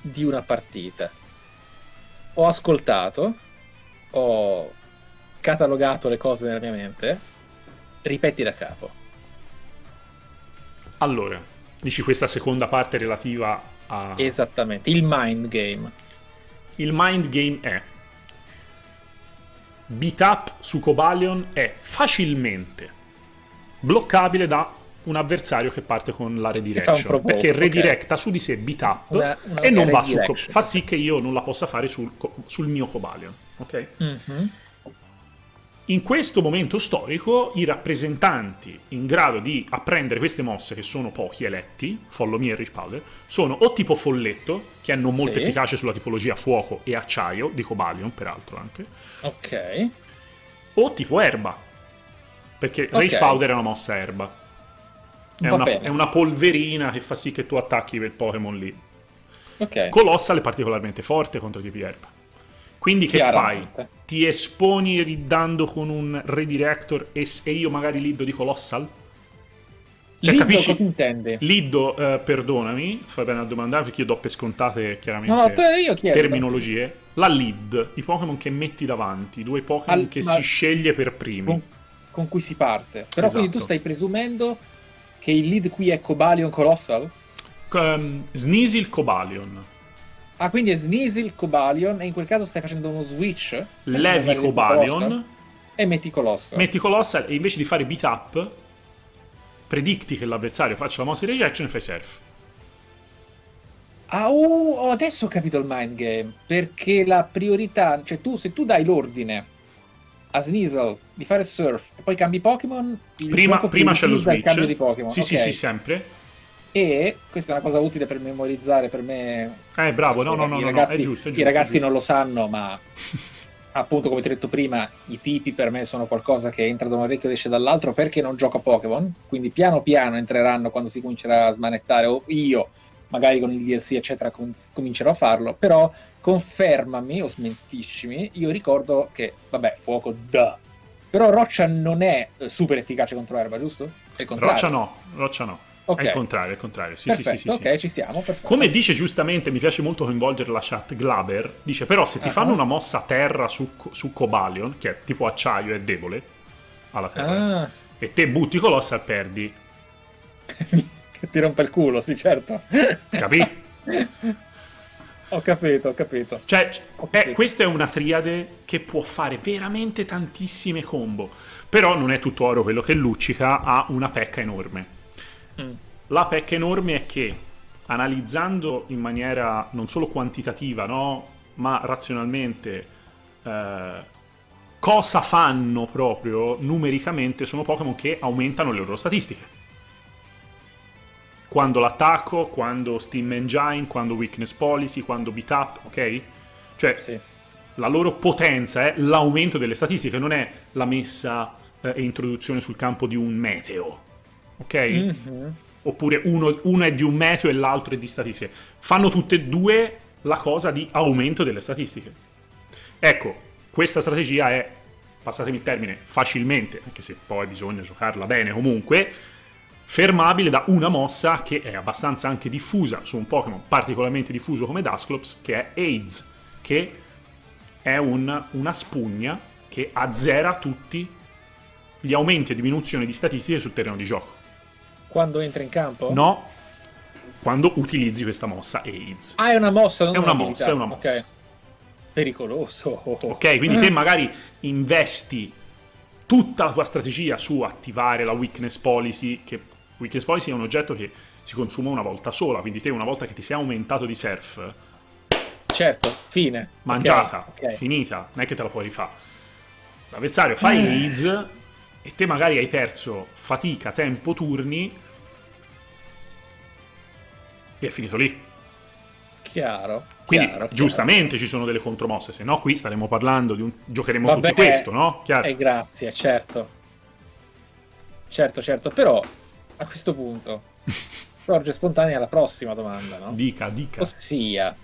di una partita. Ho ascoltato, ho catalogato le cose nella mia mente. Ripeti da capo. Allora, dici questa seconda parte relativa a... Esattamente, il mind game. Il mind game è... Beat Up su Cobalion è facilmente bloccabile da un avversario che parte con la redirection, perché redirecta su di sé Beat Up e non va su, fa sì che io non la possa fare sul mio Cobalion. Ok? In questo momento storico i rappresentanti in grado di apprendere queste mosse, che sono pochi eletti, Follow Me e Rage Powder, sono o tipo folletto, che hanno molto efficacia sulla tipologia fuoco e acciaio di Cobalion, peraltro anche, o tipo erba, perché Rage Powder è una mossa erba, è una polverina che fa sì che tu attacchi quel Pokémon lì. Colossal è particolarmente forte contro tipi erba. Quindi che fai? Ti esponi ridando con un redirector e io magari liddo di Colossal? Cioè, liddo, capisci? Cosa intendi? Liddo, perdonami, fai bene a domandare perché io do per scontate chiaramente terminologie. La lead, i Pokémon che metti davanti, due Pokémon che si sceglie per primi. Con cui si parte. Però quindi tu stai presumendo che il lead qui è Cobalion Colossal? Sneasel Cobalion. Ah, quindi è Sneasel Cobalion e in quel caso stai facendo uno switch. Levi Cobalion e metti Colossal. Metti Colossal e invece di fare Beat Up predicti che l'avversario faccia la mossa di rejection e fai surf. Adesso ho capito il mind game, perché la priorità, cioè se tu dai l'ordine a Sneasel di fare surf e poi cambi Pokémon, prima c'è lo switch, cambio di Pokémon. Sì, sempre. E questa è una cosa utile per memorizzare, per me. Bravo, no, ragazzi, è giusto, i ragazzi non lo sanno, ma appunto, come ti ho detto prima, i tipi per me sono qualcosa che entra da un orecchio ed esce dall'altro, perché non gioco a Pokémon, quindi piano piano entreranno quando si comincerà a smanettare, o io magari con il DLC eccetera comincerò a farlo. Però confermami o smentiscimi, io ricordo che, vabbè, fuoco però roccia non è super efficace contro erba, giusto? È il contrario. Roccia no. Okay. È il contrario, Sì, perfetto, sì. Ci siamo, perfetto. Come dice giustamente, mi piace molto coinvolgere la chat, Glaber dice, però se ti fanno una mossa terra su Cobalion, che è tipo acciaio, è debole alla terra, e te butti Colossal, perdi. Che ti rompe il culo, sì, certo. Capì? Ho capito. Cioè, questa è una triade che può fare veramente tantissime combo, però non è tutto oro quello che luccica, ha una pecca enorme. La pecca enorme è che, analizzando in maniera non solo quantitativa, ma razionalmente, cosa fanno proprio numericamente, sono Pokémon che aumentano le loro statistiche. Quando l'attacco, quando Steam Engine, quando Weakness Policy, quando Beat Up, ok? Cioè, la loro potenza è l'aumento delle statistiche, non è la messa e introduzione sul campo di un meteo. Ok? Oppure uno è di un meteo e l'altro è di statistiche. Fanno tutte e due la cosa di aumento delle statistiche. Ecco, questa strategia è, passatemi il termine, facilmente, anche se poi bisogna giocarla bene comunque, fermabile da una mossa che è abbastanza anche diffusa su un Pokémon particolarmente diffuso come Dusclops, che è AIDS, che è una spugna che azzera tutti gli aumenti e diminuzioni di statistiche sul terreno di gioco. Quando entra in campo? No, quando utilizzi questa mossa AIDS. È una mossa, non è una mossa. Okay. Pericoloso. Ok, quindi se magari investi tutta la tua strategia su attivare la weakness policy, che Weakness Policy è un oggetto che si consuma una volta sola, quindi te una volta che ti sei aumentato di surf... Certo, fine. Mangiata, okay. Finita, non è che te la puoi rifare. L'avversario fa i leads e te magari hai perso fatica, tempo, turni e è finito lì. Chiaro. Quindi chiaro, giustamente chiaro. Ci sono delle contromosse, se no qui staremmo parlando di un... giocheremo vabbè, tutto questo, no? Chiaro. Grazie, certo. Certo, certo, però a questo punto sorge spontanea la prossima domanda, no? Dica, dica. Ossia...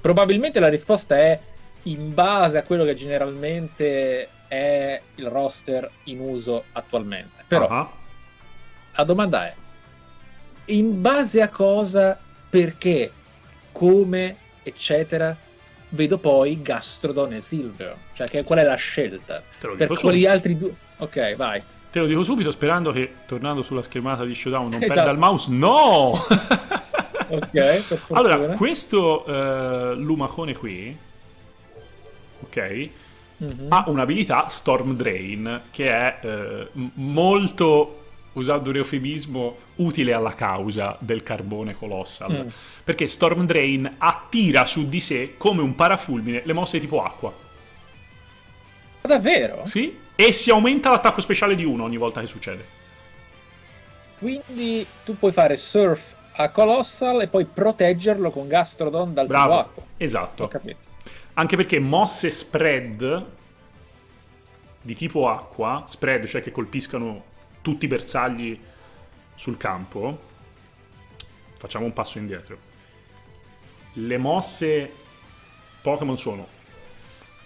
probabilmente la risposta è in base a quello che generalmente è il roster in uso attualmente. Però la domanda è in base a cosa, perché, come, eccetera, vedo poi Gastrodon e Sylveon. Cioè che, qual è la scelta? Te lo dico per quali altri due... Ok, vai. Te lo dico subito sperando che, tornando sulla schermata di Showdown, non perda il mouse. No! Okay, allora, questo lumacone qui, ok, ha un'abilità Storm Drain che è molto, usando un eufemismo, utile alla causa del carbone Colossal, perché Storm Drain attira su di sé come un parafulmine le mosse tipo acqua. Davvero? Sì, e si aumenta l'attacco speciale di 1 ogni volta che succede. Quindi tu puoi fare Surf a Colossal e poi proteggerlo con Gastrodon dal tuo acqua. Esatto. Ho capito. Anche perché mosse spread di tipo acqua, spread, cioè che colpiscano tutti i bersagli sul campo. Facciamo un passo indietro. Le mosse Pokémon sono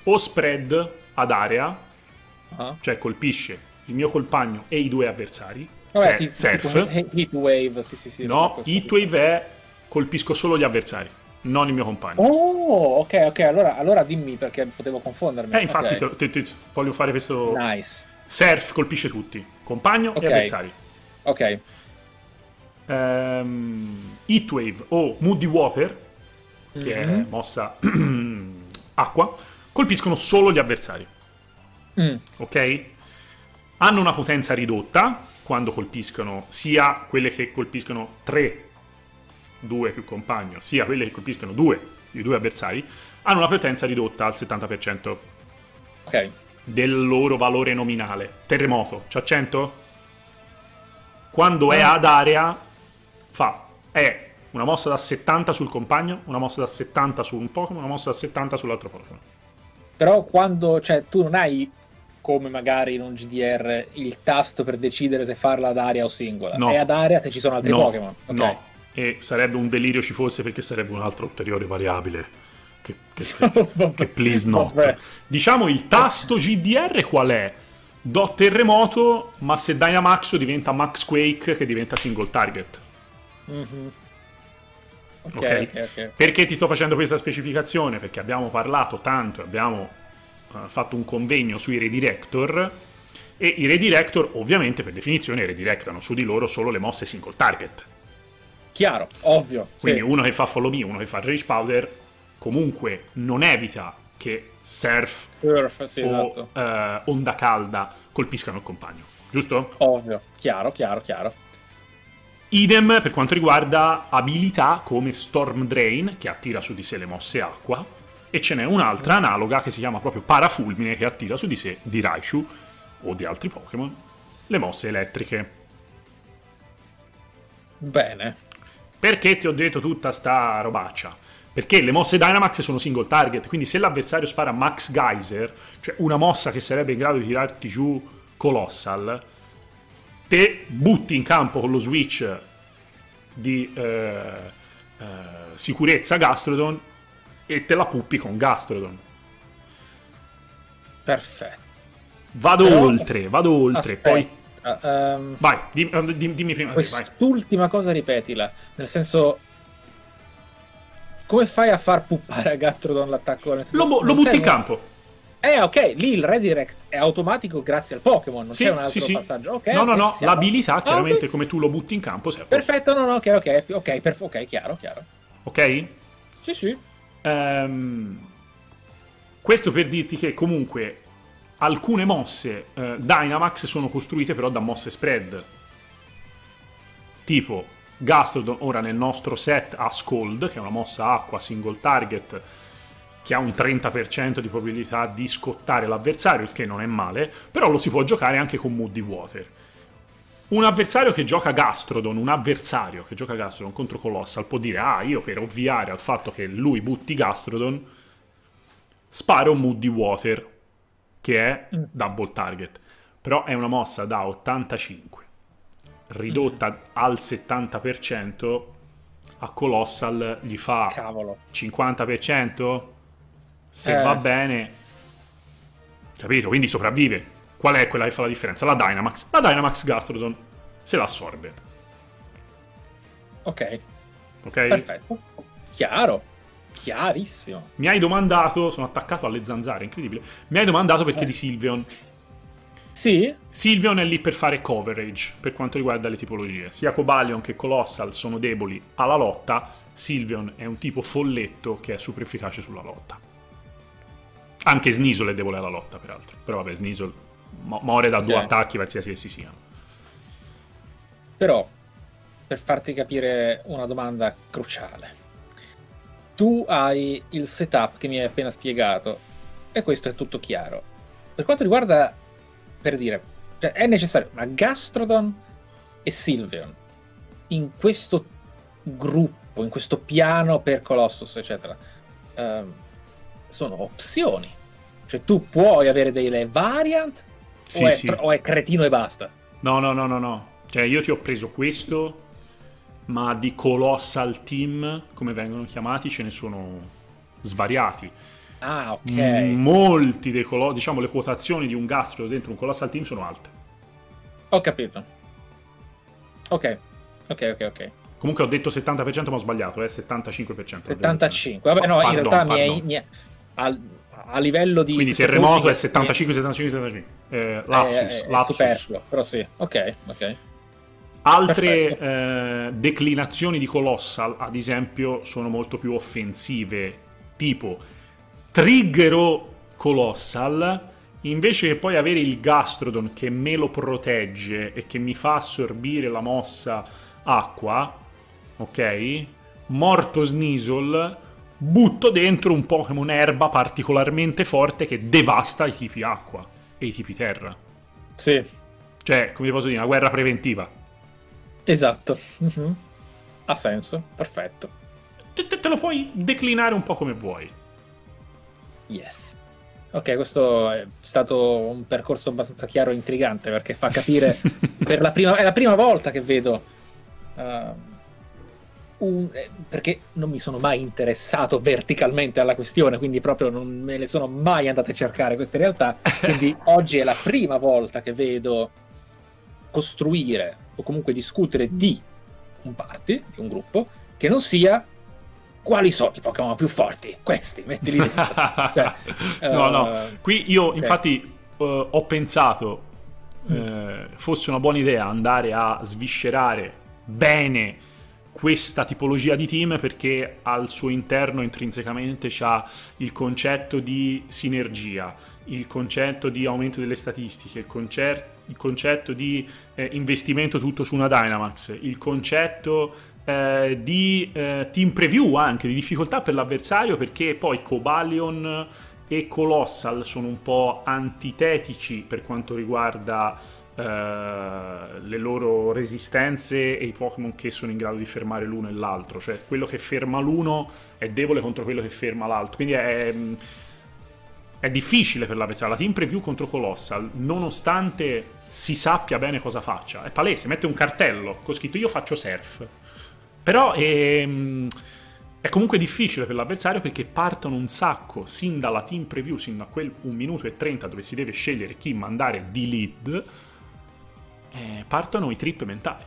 o spread ad area, cioè colpisce il mio compagno e i due avversari. Vabbè, sì, surf. Heatwave, sì, sì, sì. No, Heatwave è colpisco solo gli avversari, non il mio compagno. Oh, ok, ok, allora dimmi perché potevo confondermi. Infatti okay. ti voglio fare questo... Nice. Surf colpisce tutti, compagno e avversari. Ok. Heatwave o Moody Water, che è mossa acqua, colpiscono solo gli avversari. Ok? Hanno una potenza ridotta quando colpiscono sia quelle che colpiscono 3, 2 più compagno, sia quelle che colpiscono 2, i due avversari, hanno una potenza ridotta al 70% del loro valore nominale. Terremoto, c'ha 100? Quando è ad area, è una mossa da 70 sul compagno, una mossa da 70 su un Pokémon, una mossa da 70 sull'altro Pokémon. Però quando, cioè, tu non hai... come magari in un GDR il tasto per decidere se farla ad area o singola. No. È ad area se ci sono altri Pokémon. Okay. No, e sarebbe un delirio ci fosse, perché sarebbe un'altra ulteriore variabile. Che please not. Vabbè. Diciamo il tasto GDR qual è? Do terremoto, ma se Dynamax diventa Max Quake che diventa single target. Okay. Perché ti sto facendo questa specificazione? Perché abbiamo parlato tanto e abbiamo... fatto un convegno sui redirector, e i redirector ovviamente per definizione redirectano su di loro solo le mosse single target. Chiaro, ovvio. Quindi uno che fa Follow Me, uno che fa Rage Powder comunque non evita che Surf o Onda Calda colpiscano il compagno, giusto? Ovvio, chiaro, chiaro, chiaro. Idem per quanto riguarda abilità come Storm Drain, che attira su di sé le mosse acqua. E ce n'è un'altra analoga che si chiama proprio Parafulmine, che attira su di sé di Raichu o di altri Pokémon le mosse elettriche. Bene. Perché ti ho detto tutta sta robaccia? Perché le mosse Dynamax sono single target, quindi se l'avversario spara Max Geyser, cioè una mossa che sarebbe in grado di tirarti giù Colossal, te butti in campo con lo switch di sicurezza Gastrodon e te la puppi con Gastrodon. Perfetto. Vado oltre, vado oltre. Aspetta, poi vai, dimmi prima. Quest'ultima cosa ripetila. Nel senso, come fai a far puppare a Gastrodon l'attacco? Lo butti in campo. Ok, lì il redirect è automatico grazie al Pokémon, non c'è un altro passaggio. Okay, no, l'abilità chiaramente come tu lo butti in campo. Perfetto, ok, chiaro, chiaro. Ok? Sì, sì. Questo per dirti che comunque alcune mosse Dynamax sono costruite però da mosse spread, tipo Gastrodon ora nel nostro set ha Scold, che è una mossa acqua single target che ha un 30% di probabilità di scottare l'avversario, il che non è male, però lo si può giocare anche con Muddy Water. Un avversario che gioca Gastrodon, contro Colossal può dire: ah, io per ovviare al fatto che lui butti Gastrodon sparo Muddy Water, che è double target, però è una mossa da 85 ridotta al 70%. A Colossal gli fa cavolo 50%, se va bene, capito? Quindi sopravvive. Qual è quella che fa la differenza? La Dynamax. La Dynamax Gastrodon se la assorbe. Ok. Ok? Perfetto. Chiaro. Chiarissimo. Mi hai domandato... Sono attaccato alle zanzare, incredibile. Mi hai domandato perché di Sylveon. Sì? Sylveon è lì per fare coverage, per quanto riguarda le tipologie. Sia Cobalion che Colossal sono deboli alla lotta. Sylveon è un tipo folletto che è super efficace sulla lotta. Anche Sneasel è debole alla lotta, peraltro. Però vabbè, Sneasel... muore da due attacchi, qualsiasi che si siano. Però, per farti capire una domanda cruciale, tu hai il setup che mi hai appena spiegato e questo è tutto chiaro. Per quanto riguarda, per dire, cioè è necessario, ma Gastrodon e Sylveon in questo gruppo, in questo piano per Colossus, eccetera, sono opzioni. Cioè tu puoi avere delle variant. Sì, o è cretino e basta? No. Cioè io ti ho preso questo, ma di Colossal Team, come vengono chiamati, ce ne sono svariati. Ah, ok. Molti dei Colossal, diciamo, le quotazioni di un Gastro dentro un Colossal Team sono alte. Ho capito. Ok. Comunque ho detto 70%, ma ho sbagliato, 75%. 75%. Vabbè, no, pardon, in realtà a livello di... Quindi terremoto è 75-75-75. Lapsus. Superfluo, però sì. Ok. Altre declinazioni di Colossal, ad esempio, sono molto più offensive. Tipo, triggero Colossal, invece che poi avere il Gastrodon che me lo protegge e che mi fa assorbire la mossa acqua, ok? Morto Sneasel, butto dentro un Pokémon erba particolarmente forte che devasta i tipi acqua e i tipi terra. Sì. Cioè, come ti posso dire, una guerra preventiva. Esatto. Ha senso, perfetto. Te lo puoi declinare un po' come vuoi. Yes. Ok, questo è stato un percorso abbastanza chiaro e intrigante, perché fa capire... per la prima... È la prima volta che vedo... perché non mi sono mai interessato verticalmente alla questione, quindi proprio non me le sono mai andate a cercare queste realtà, quindi oggi è la prima volta che vedo costruire o comunque discutere di un party, di un gruppo, che non sia quali sono i Pokémon più forti, questi, mettili dentro. Cioè, no, qui io infatti ho pensato fosse una buona idea andare a sviscerare bene questa tipologia di team, perché al suo interno intrinsecamente c'ha il concetto di sinergia, il concetto di aumento delle statistiche, il concetto di investimento tutto su una Dynamax, il concetto di team preview, anche di difficoltà per l'avversario, perché poi Cobalion e Colossal sono un po' antitetici per quanto riguarda le loro resistenze e i Pokémon che sono in grado di fermare l'uno e l'altro. Cioè quello che ferma l'uno è debole contro quello che ferma l'altro, quindi è difficile per l'avversario. La team preview contro Colossal, nonostante si sappia bene cosa faccia, è palese, mette un cartello con scritto io faccio surf, però è comunque difficile per l'avversario, perché partono un sacco sin dalla team preview, sin da quel 1 minuto e 30 dove si deve scegliere chi mandare di lead. Partono i trip mentali.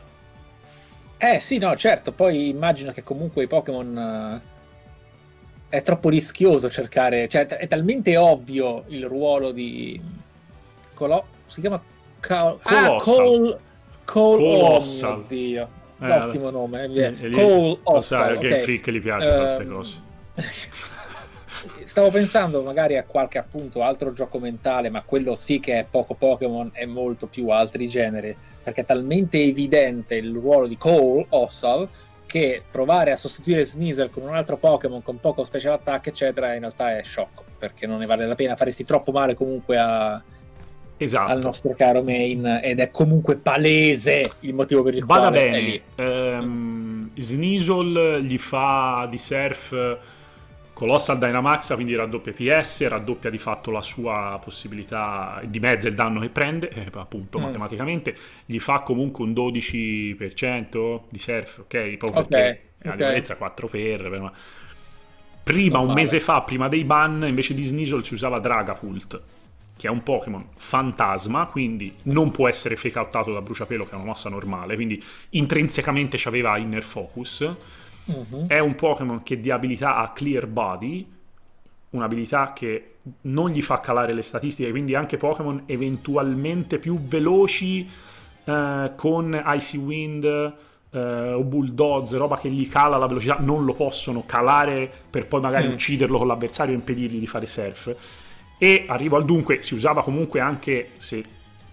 Sì, no, certo. Poi immagino che comunque i Pokémon è troppo rischioso cercare, cioè è talmente ovvio il ruolo di si chiama Colossal. Colossal. Oh mio Dio. Ottimo nome. Colossal. Lo sai, okay. Che gli piace queste cose. Stavo pensando magari a qualche appunto altro gioco mentale, ma quello sì che è poco Pokémon e molto più altri generi, perché è talmente evidente il ruolo di Colossal che provare a sostituire Sneasel con un altro Pokémon con poco special attack eccetera in realtà è sciocco, perché non ne vale la pena, faresti troppo male comunque a... Esatto. Al nostro caro main, ed è comunque palese il motivo per il quale è lì. Sneasel gli fa di Surf Colossal Dynamax, quindi raddoppia PS, raddoppia di fatto la sua possibilità, dimezza il danno che prende, appunto matematicamente gli fa comunque un 12% di Surf, ok? Proprio perché è la debolezza 4 per... Prima, un mese fa, prima dei ban, invece di Sneasel si usava Dragapult, che è un Pokémon fantasma, quindi non può essere fake outato da bruciapelo, che è una mossa normale, quindi intrinsecamente c'aveva Inner Focus. È un Pokémon che di abilità ha Clear Body, un'abilità che non gli fa calare le statistiche, quindi anche Pokémon eventualmente più veloci con Icy Wind o Bulldoze, roba che gli cala la velocità, non lo possono calare per poi magari ucciderlo con l'avversario e impedirgli di fare Surf. E arrivo al dunque, si usava comunque anche, se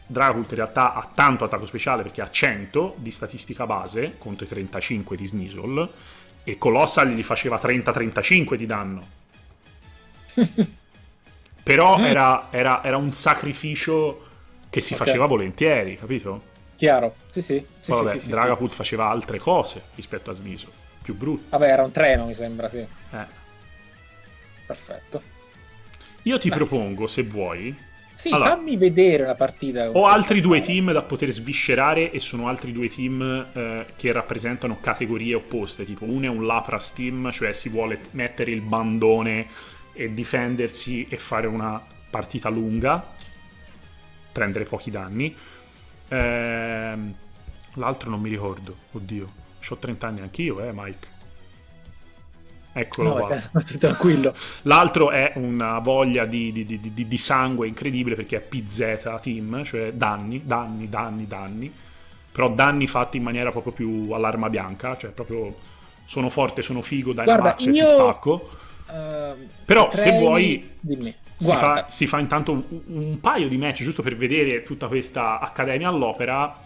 Dragapult in realtà ha tanto attacco speciale perché ha 100 di statistica base contro i 35 di Sneasel, e Colossal gli faceva 30-35 di danno. Però era un sacrificio che si faceva volentieri, capito? Chiaro, sì sì. Sì, vabbè, sì Dragapult faceva altre cose rispetto a Sneasel, più brutto. Vabbè, era un treno mi sembra, sì. Perfetto. Io ti propongo, se vuoi... Sì, allora, fammi vedere la partita. Ho altri due team da poter sviscerare, e sono altri due team che rappresentano categorie opposte. Tipo, uno è un Lapras team, cioè si vuole mettere il bandone e difendersi e fare una partita lunga, prendere pochi danni. L'altro non mi ricordo, oddio. C'ho 30 anni anch'io, Mike. Eccolo qua, tranquillo. L'altro è una voglia di sangue incredibile, perché è PZ team, cioè danni, però danni fatti in maniera proprio più all'arma bianca, cioè proprio sono forte, sono figo, dai, guarda, marcia, ti spacco. Però se vuoi si fa intanto un paio di match giusto per vedere tutta questa accademia all'opera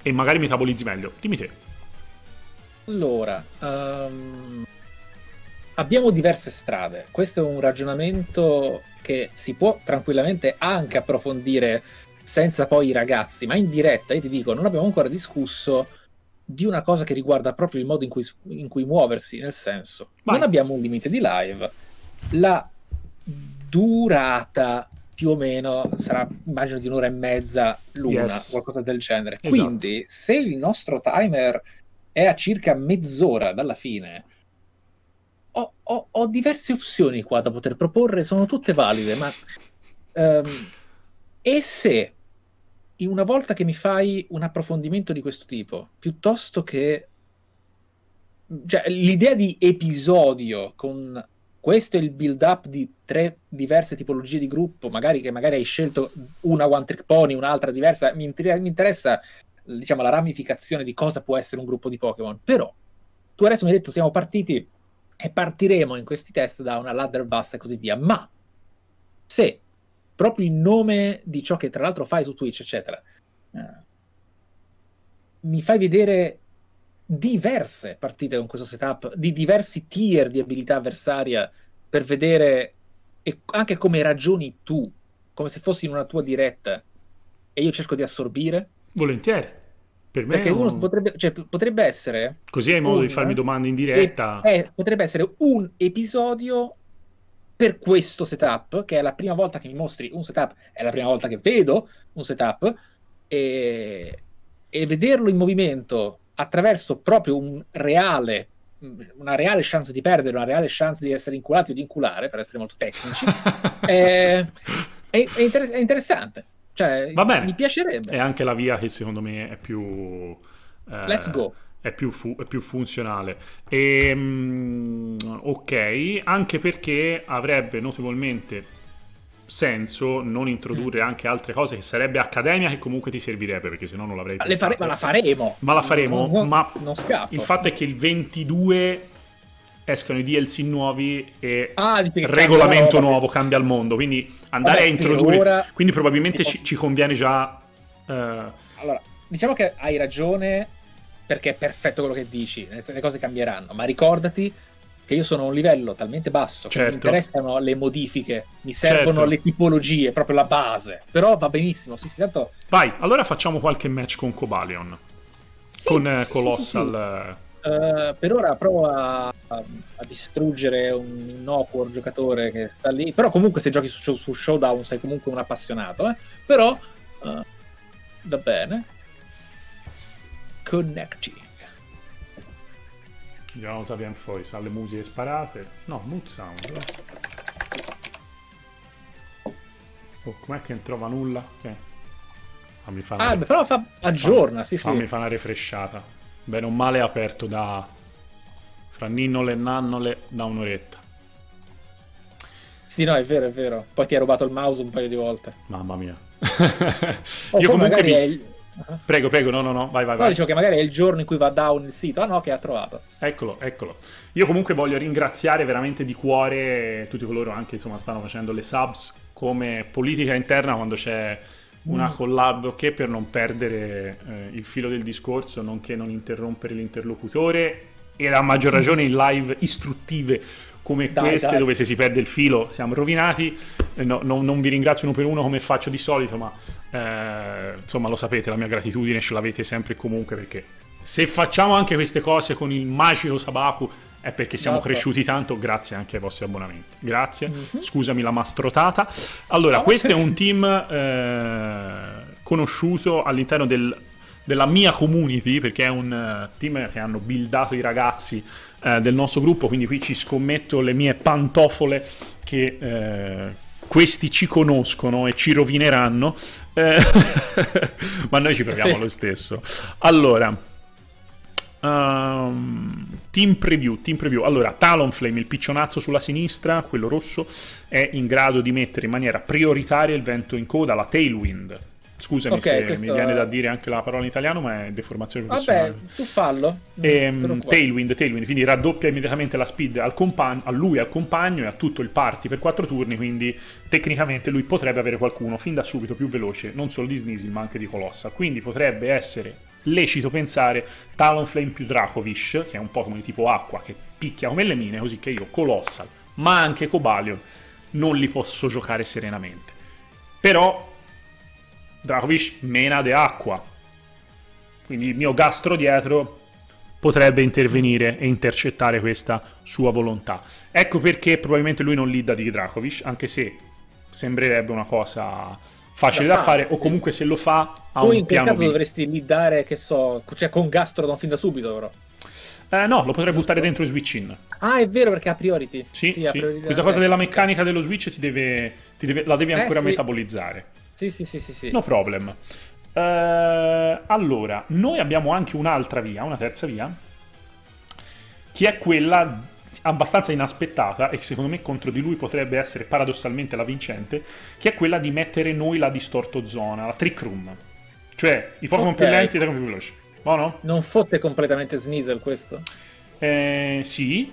e magari metabolizzi meglio. Dimmi te. Allora, abbiamo diverse strade. Questo è un ragionamento che si può tranquillamente anche approfondire senza poi i ragazzi, ma in diretta io ti dico, non abbiamo ancora discusso di una cosa che riguarda proprio il modo in cui muoversi, nel senso, non abbiamo un limite di live, la durata più o meno sarà, immagino, di un'ora e mezza l'una, qualcosa del genere. Esatto. Quindi, se il nostro timer è a circa mezz'ora dalla fine, ho diverse opzioni qua da poter proporre, sono tutte valide, ma e se una volta che mi fai un approfondimento di questo tipo, piuttosto che, cioè, l'idea di episodio con questo è il build up di 3 diverse tipologie di gruppo, magari che magari hai scelto una one trick pony, un'altra diversa, mi interessa, diciamo, la ramificazione di cosa può essere un gruppo di Pokémon. Però tu adesso mi hai detto siamo partiti e partiremo in questi test da una ladder bassa e così via, ma se proprio in nome di ciò che tra l'altro fai su Twitch eccetera mi fai vedere diverse partite con questo setup di diversi tier di abilità avversaria per vedere, e anche come ragioni tu, come se fossi in una tua diretta e io cerco di assorbire. Volentieri, per me. Perché uno potrebbe essere... Così hai modo di farmi domande in diretta. Potrebbe essere un episodio per questo setup, che è la prima volta che mi mostri un setup, è la prima volta che vedo un setup, e vederlo in movimento attraverso proprio una reale chance di perdere, una reale chance di essere inculati o di inculare, per essere molto tecnici, è interessante. Cioè, va bene. Mi piacerebbe. È anche la via che secondo me è più let's go, è più funzionale. E, ok, anche perché avrebbe notevolmente senso non introdurre anche altre cose, che sarebbe accademia, che comunque ti servirebbe, perché sennò non l'avrei pensato. Ma la faremo. Ma la faremo. Non scappo. Il fatto è che il 22 escano i DLC nuovi e il regolamento nuovo cambia il mondo, quindi andare a introdurre ora... quindi probabilmente ci conviene già. Allora, diciamo che hai ragione, perché è perfetto quello che dici, le cose cambieranno, ma ricordati che io sono a un livello talmente basso che mi interessano le modifiche, mi servono le tipologie, proprio la base. Però va benissimo, sì, tanto... Vai, allora facciamo qualche match con Cobalion, con Colossal... Sì. Per ora provo a distruggere un innocuo giocatore che sta lì. Però comunque se giochi su Showdown sei comunque un appassionato, Però va bene. Connecting. Vediamo cosa viene fuori. Sono le musiche sparate. No, mood sound. Oh, com'è che non trova nulla? Okay. Però aggiorna, sì. Mi fa una refresciata. Bene o male è aperto fra ninnole e nannole da un'oretta. Sì, no, è vero. Poi ti ha rubato il mouse un paio di volte. Mamma mia. Io comunque mi... Prego, no, vai. Dicevo che magari è il giorno in cui va down il sito. Ah no, che ha trovato. Eccolo. Io comunque voglio ringraziare veramente di cuore tutti coloro anche, insomma, stanno facendo le subs come politica interna quando c'è... una collab che, per non perdere il filo del discorso, nonché non interrompere l'interlocutore, e a maggior ragione in live istruttive come queste. Dove se si perde il filo siamo rovinati. Non vi ringrazio uno per uno come faccio di solito, ma insomma lo sapete, la mia gratitudine ce l'avete sempre e comunque, perché se facciamo anche queste cose con il magico Sabaku è perché siamo cresciuti tanto, grazie anche ai vostri abbonamenti. Grazie, scusami la mastrotata. Allora, questo è un team conosciuto all'interno della mia community, perché è un team che hanno buildato i ragazzi del nostro gruppo, quindi qui ci scommetto le mie pantofole che questi ci conoscono e ci rovineranno, ma noi ci proviamo lo stesso. Allora... team preview. Allora, Talonflame, il piccionazzo sulla sinistra, quello rosso, è in grado di mettere in maniera prioritaria il vento in coda, la Tailwind. Scusami se mi viene da dire anche la parola in italiano, ma è deformazione professionale. Vabbè, tu fallo. Tailwind, quindi raddoppia immediatamente la speed a lui, al compagno e a tutto il party per 4 turni, quindi tecnicamente lui potrebbe avere qualcuno fin da subito più veloce, non solo di Sneasel ma anche di Colossal, quindi potrebbe essere lecito pensare Talonflame più Dracovish, che è un Pokémon di tipo acqua che picchia come le mine, così che io Colossal ma anche Cobalion non li posso giocare serenamente. Però Dracovish mena de acqua, quindi il mio Gastro dietro potrebbe intervenire e intercettare questa sua volontà. Ecco perché probabilmente lui non lidda di Dracovish, anche se sembrerebbe una cosa facile da fare, o comunque se lo fa ha un piano B. Tu in quel caso dovresti lidare, che so, cioè con Gastrodon fin da subito, però. No, lo potrei buttare dentro il switch in. Ah, è vero, perché ha priority. Sì. Questa cosa della meccanica dello switch la devi ancora metabolizzare. Sì. No problem. Allora, noi abbiamo anche un'altra via, una terza via, che è quella... abbastanza inaspettata e secondo me contro di lui potrebbe essere paradossalmente la vincente, che è quella di mettere noi la distorto zona, la Trick Room, cioè i Pokémon più lenti e i più veloci. Buono? Non fotte completamente Sneasel questo? Sì,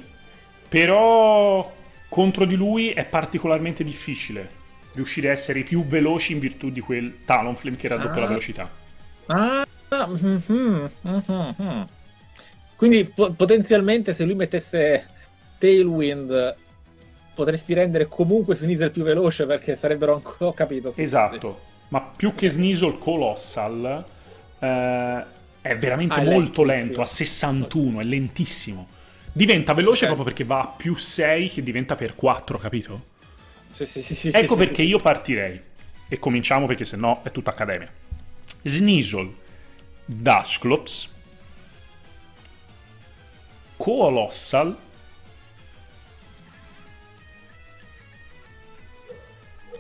però contro di lui è particolarmente difficile riuscire a essere più veloci in virtù di quel Talonflame che raddoppia la velocità. Quindi potenzialmente se lui mettesse Tailwind potresti rendere comunque Sneasel più veloce, perché sarebbero ancora... Ho capito. Esatto, ma più che Sneasel, Colossal è veramente molto lento, a 61, è lentissimo. Diventa veloce proprio perché va a più 6 che diventa per 4, capito? Sì. Ecco perché io partirei, e cominciamo perché sennò è tutta accademia. Sneasel, Dusclops, Colossal,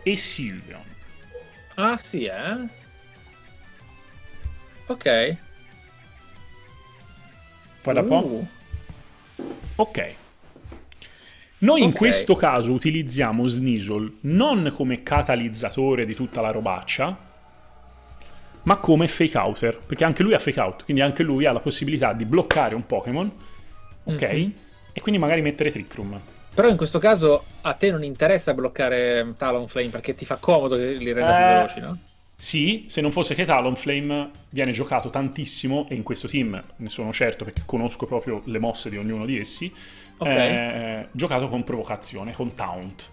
e Sylveon. Ok. Fai da po'. Ok. Noi in questo caso utilizziamo Sneasel non come catalizzatore di tutta la robaccia, ma come fake outer, perché anche lui ha fake out, quindi anche lui ha la possibilità di bloccare un Pokémon, ok? e quindi magari mettere Trick Room. Però in questo caso a te non interessa bloccare Talonflame perché ti fa comodo che li renda più veloci, no? Sì, se non fosse che Talonflame viene giocato tantissimo, e in questo team ne sono certo perché conosco proprio le mosse di ognuno di essi, giocato con provocazione, con taunt,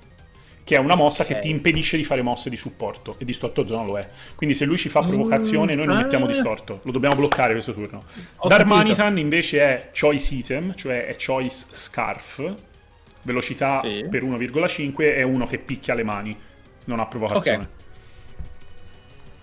che è una mossa che ti impedisce di fare mosse di supporto, e distorto zona lo è. Quindi se lui ci fa provocazione noi non mettiamo distorto, lo dobbiamo bloccare questo turno. Darmanitan invece è choice item, cioè è choice scarf, velocità per 1,5, è uno che picchia le mani, non ha provocazione.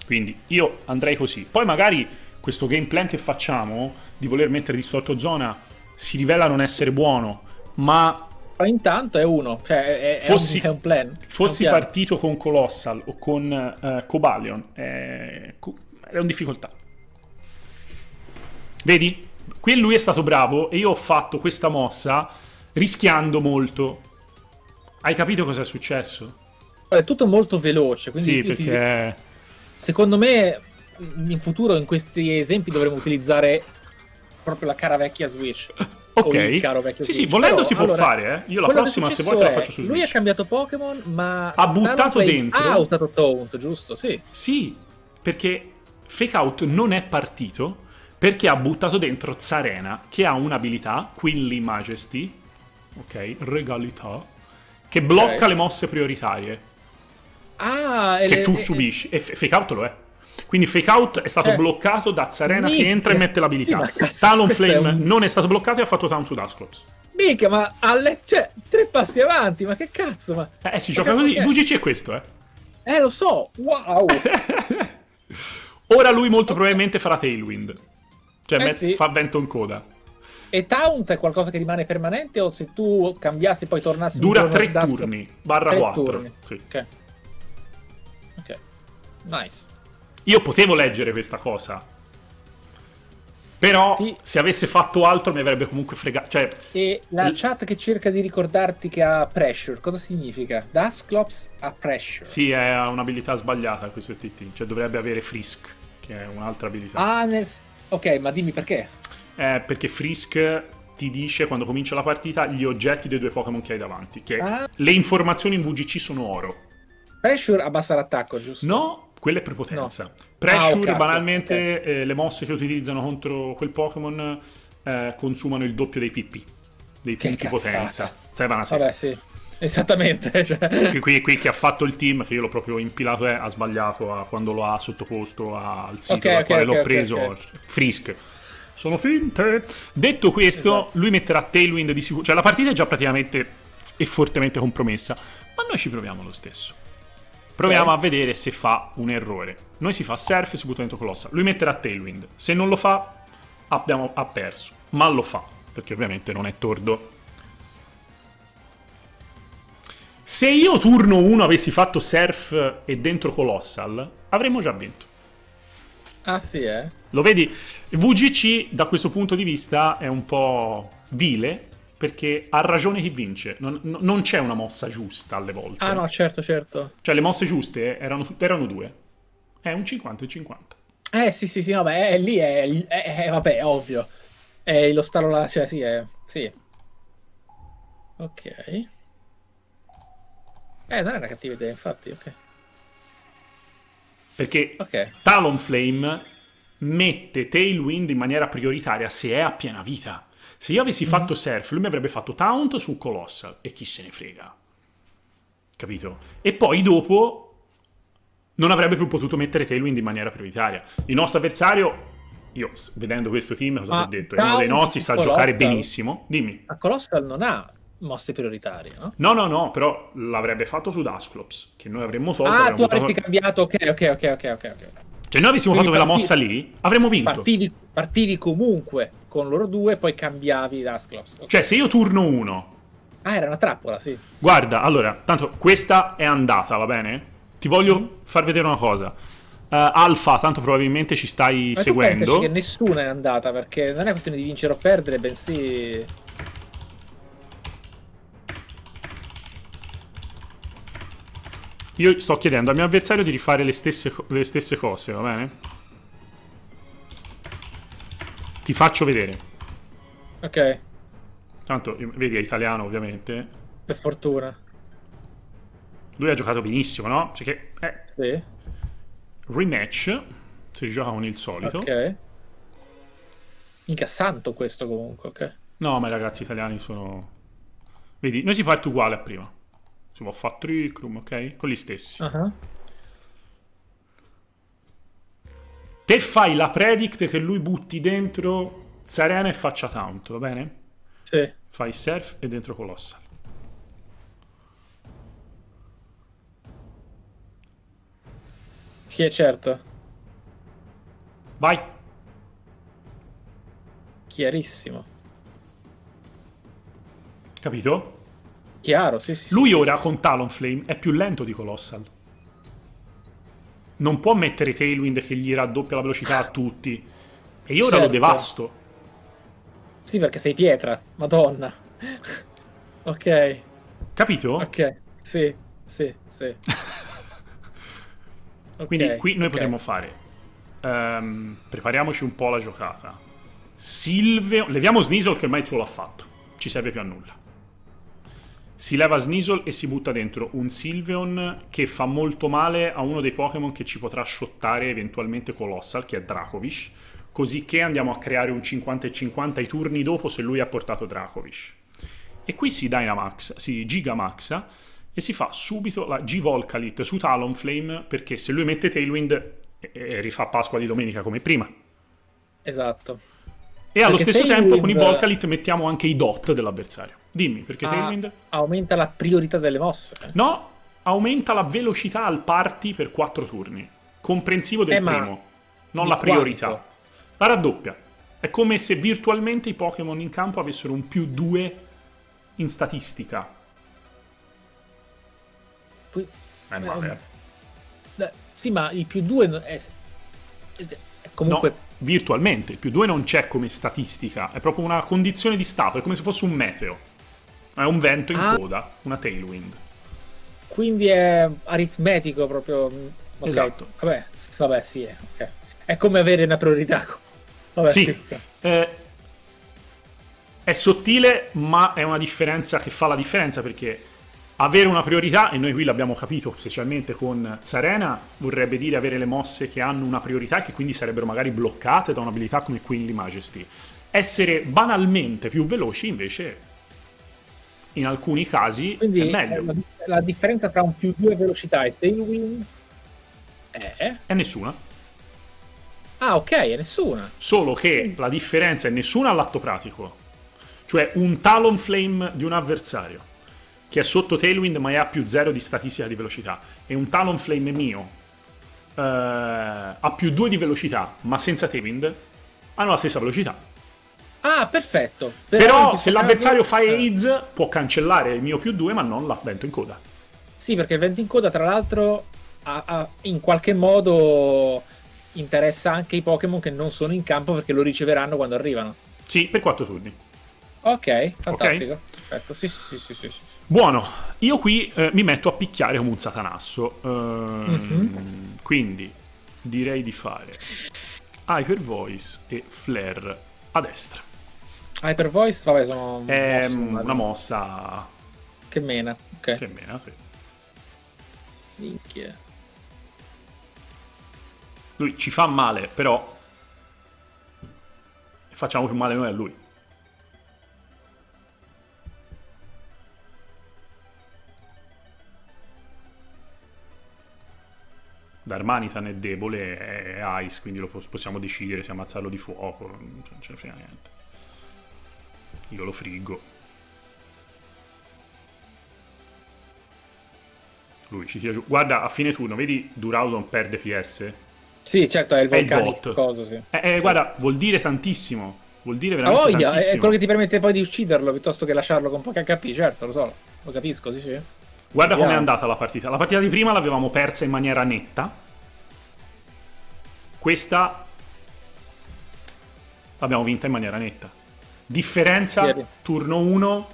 Quindi io andrei così. Poi magari questo game plan che facciamo di voler mettere distorto zona si rivela non essere buono, ma intanto è uno, cioè è un plan. Fossi partito con Colossal o con Cobalion, era un difficoltà. Vedi? Qui lui è stato bravo e io ho fatto questa mossa rischiando molto. Hai capito cosa è successo? È tutto molto veloce, quindi sì, perché secondo me in futuro in questi esempi dovremmo utilizzare proprio la cara vecchia Switch. Ok, sì, volendo si può fare, eh. Io la prossima, se vuoi, te la faccio su Switch. Lui ha cambiato Pokémon, ma ha buttato dentro. Ha buttato Taunt, giusto? Sì. Sì, perché Fake Out non è partito perché ha buttato dentro Tsareena, che ha un'abilità, Queenly Majesty, ok, regalità, che blocca le mosse prioritarie che tu subisci. E Fake Out lo è. Quindi Fake Out è stato bloccato da Tsareena che entra e mette l'abilità. Talonflame non è stato bloccato e ha fatto Taunt su Dusclops. Mica, ma cioè, tre passi avanti, ma che cazzo? Ma si gioca così. VGC è questo, eh. Lo so, wow. Ora lui molto probabilmente farà Tailwind. Cioè fa vento in coda. E Taunt è qualcosa che rimane permanente o se tu cambiassi poi tornassi? Dura 3 turni, barra 4. Sì. Ok. Nice. Io potevo leggere questa cosa, però se avesse fatto altro mi avrebbe comunque fregato. Cioè, e la chat che cerca di ricordarti che ha Pressure, cosa significa? Dusclops ha Pressure. Sì, è un'abilità sbagliata questo TT, cioè dovrebbe avere Frisk, che è un'altra abilità. Ok, ma dimmi perché. Perché Frisk ti dice quando comincia la partita gli oggetti dei due Pokémon che hai davanti, che le informazioni in VGC sono oro. Pressure abbassa l'attacco, giusto? No. Quella è prepotenza. No. Pressure, banalmente, le mosse che utilizzano contro quel Pokémon consumano il doppio dei PP. Dei punti potenza. Sai, vabbè, sì. Esattamente. Cioè. Qui chi ha fatto il team, che io l'ho proprio impilato, ha sbagliato quando lo ha sottoposto al sito da quale l'ho preso. Frisk. Sono finte. Detto questo, lui metterà Tailwind di sicuro. Cioè, la partita è già praticamente e fortemente compromessa. Ma noi ci proviamo lo stesso. Proviamo a vedere se fa un errore. Noi si fa Surf e si butta dentro Colossal. Lui metterà Tailwind. Se non lo fa, ha perso. Ma lo fa, perché ovviamente non è tordo. Se io turno 1 avessi fatto Surf e dentro Colossal, avremmo già vinto. Ah sì, eh? Lo vedi? VGC, da questo punto di vista, è un po' vile, perché ha ragione chi vince, non c'è una mossa giusta alle volte. Ah no, certo, certo. Cioè le mosse giuste erano due. È un 50-50. Sì, vabbè, lì è vabbè, è ovvio. È lo stalo là, cioè sì. Ok. Non è una cattiva idea, infatti, ok. Perché Talonflame mette Tailwind in maniera prioritaria se è a piena vita. Se io avessi fatto Surf, lui mi avrebbe fatto Taunt su Colossal. E chi se ne frega. Capito? E poi dopo non avrebbe più potuto mettere Tailwind in maniera prioritaria. Il nostro avversario, io vedendo questo team, cosa ti ho detto? È uno dei nostri, sa giocare benissimo. Dimmi. Ma Colossal non ha mosse prioritarie, no? No, però l'avrebbe fatto su Dusclops, che noi avremmo tolto. Tu avresti cambiato, ok. Cioè noi avessimo fatto quella mossa lì, avremmo vinto. Partivi comunque con loro due, poi cambiavi Dusclops. Cioè se io turno 1... era una trappola, sì. Guarda, allora, tanto questa è andata, va bene? Ti voglio far vedere una cosa. Alfa, tanto probabilmente ci stai seguendo. Ma che nessuna è andata, perché non è questione di vincere o perdere, bensì... Io sto chiedendo al mio avversario di rifare le stesse cose, va bene? Ti faccio vedere. Ok. Tanto, vedi, è italiano ovviamente. Per fortuna. Lui ha giocato benissimo, no? Perché sì. Rematch. Si gioca con il solito. Ok. Mica santo questo comunque, ok. No, ma i ragazzi italiani sono... Vedi, noi si parte uguale a prima. Si può fare Trick Room, ok? Con gli stessi. Te fai la predict che lui butti dentro Tsareena e faccia taunt, va bene? Sì. Fai Surf e dentro Colossal. Sì, è certo. Vai. Chiarissimo. Capito? Chiaro, sì, sì. Lui ora con Talonflame è più lento di Colossal. Non può mettere Tailwind che gli raddoppia la velocità a tutti. E io ora lo devasto. Sì, perché sei pietra. Madonna. Ok. Capito? Ok. Sì, sì, sì. Quindi qui noi potremmo fare... prepariamoci un po' la giocata. Sylveon... Leviamo Sneasel che ormai il suo l'ha fatto. Ci serve più a nulla. Si leva Sneasel e si butta dentro un Sylveon che fa molto male a uno dei Pokémon che ci potrà shottare eventualmente Colossal, che è Dracovish. Così che andiamo a creare un 50-50 i turni dopo se lui ha portato Dracovish. E qui si Dynamax, si Gigamaxa e si fa subito la G-Volcalit su Talonflame, perché se lui mette Tailwind rifà Pasqua di domenica come prima. Esatto. E allo stesso tempo con i Volcalit mettiamo anche i dot dell'avversario. Dimmi, perché Tailwind... Aumenta la priorità delle mosse. No, aumenta la velocità al party per 4 turni. Comprensivo del primo. Non la priorità. Quanto? La raddoppia. È come se virtualmente i Pokémon in campo avessero un +2 in statistica. Poi, male. Sì, ma il +2 è comunque... No, virtualmente. Il +2 non c'è come statistica. È proprio una condizione di stato. È come se fosse un meteo. È un vento in coda. Una tailwind. Quindi è aritmetico proprio. Okay. Esatto. Vabbè, sì, è ok. È come avere una priorità. Vabbè, sì. È sottile, ma è una differenza che fa la differenza, perché avere una priorità, e noi qui l'abbiamo capito specialmente con Tsareena, vorrebbe dire avere le mosse che hanno una priorità e che quindi sarebbero magari bloccate da un'abilità come Queenly Majesty. Essere banalmente più veloci invece in alcuni casi quindi è meglio. La differenza tra un +2 velocità e Tailwind è nessuna. Ah, ok, è nessuna. Solo che la differenza è nessuna all'atto pratico. Cioè un Talonflame di un avversario che è sotto Tailwind ma è a +0 di statistica di velocità, e un Talonflame mio a +2 di velocità ma senza Tailwind, hanno la stessa velocità. Ah, perfetto. Però se l'avversario fa AIDS può cancellare il mio +2 ma non la vento in coda. Sì, perché il vento in coda tra l'altro in qualche modo... interessa anche i Pokémon che non sono in campo, perché lo riceveranno quando arrivano. Sì, per 4 turni. Ok, fantastico. Okay. Perfetto. Sì, sì, sì, sì, sì. Buono, io qui mi metto a picchiare come un satanasso. Quindi direi di fare Hyper Voice e Flare a destra. Hyper Voice, vabbè, sono una mossa che mena. Okay. Che mena, sì. Minchia. Lui ci fa male, però facciamo più male noi a lui. Darmanitan è debole, è Ice, quindi lo possiamo decidere se ammazzarlo di fuoco, non ce ne frega niente. Io lo friggo. Lui ci tira giù. Guarda, a fine turno, vedi Duraludon perde PS? Sì, certo, è il volcanic coso, sì. Guarda, vuol dire tantissimo. Vuol dire veramente tantissimo. È quello che ti permette poi di ucciderlo piuttosto che lasciarlo con pochi HP, certo, lo so. Lo capisco, sì, sì. Guarda com'è andata la partita. La partita di prima l'avevamo persa in maniera netta. Questa l'abbiamo vinta in maniera netta. Differenza, sì, turno 1.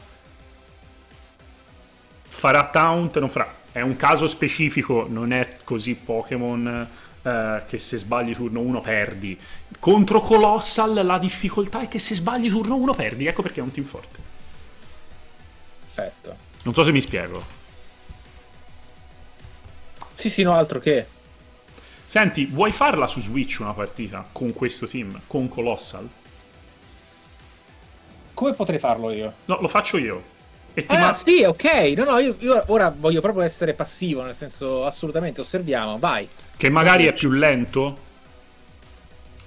Farà taunt, non farà. È un caso specifico, non è così Pokémon... che se sbagli turno 1 perdi. Contro Colossal la difficoltà è che se sbagli turno 1 perdi. Ecco perché è un team forte. Non so se mi spiego. Sì, sì, no, altro che. Senti, vuoi farla su Switch una partita con questo team, con Colossal? Come potrei farlo io? No, lo faccio io. E ti sì, ok. No, no, io ora voglio proprio essere passivo, nel senso, assolutamente, osserviamo, vai. Che magari è più lento?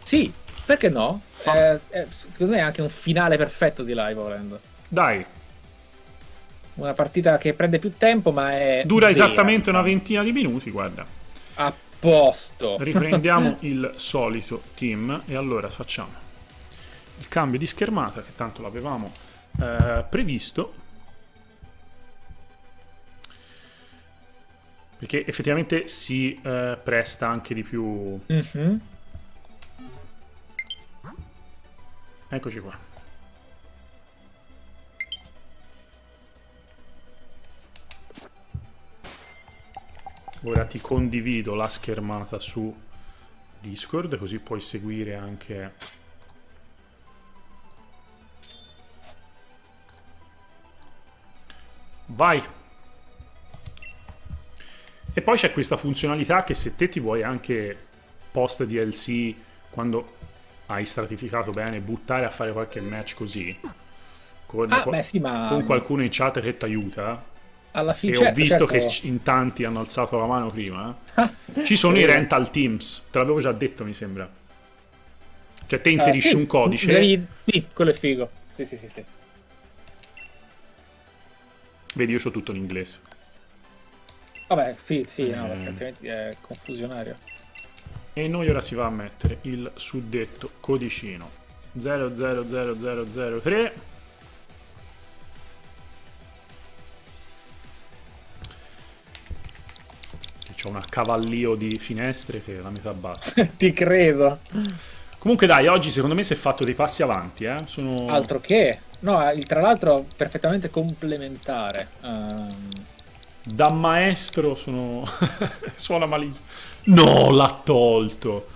Sì, perché no? Secondo me è anche un finale perfetto di live, volendo. Dai. Una partita che prende più tempo, ma è... Dura vera, esattamente una ventina di minuti, guarda. A posto. Riprendiamo il solito team e allora facciamo il cambio di schermata, che tanto l'avevamo previsto, perché effettivamente si presta anche di più. Eccoci qua. Ora ti condivido la schermata su Discord, così puoi seguire anche... Vai. E poi c'è questa funzionalità che se te ti vuoi anche post DLC, quando hai stratificato bene, buttare a fare qualche match così con, beh, sì, ma... con qualcuno in chat che ti aiuta. Alla fine, e certo, ho visto che in tanti hanno alzato la mano prima. Ci sono i rental teams, te l'avevo già detto, mi sembra. Cioè te inserisci un codice. Sì, quello è figo. Sì, sì, sì, sì. Vedi, io so tutto in inglese. Vabbè, sì, sì, no, perché altrimenti è confusionario. E noi ora si va a mettere il suddetto codicino 000003. C'ho un accavallio di finestre che è la metà basta. Ti credo. Comunque dai, oggi secondo me si è fatto dei passi avanti, eh? Sono... Altro che... No, tra l'altro perfettamente complementare. Da maestro sono... Suona malissimo. No, l'ha tolto.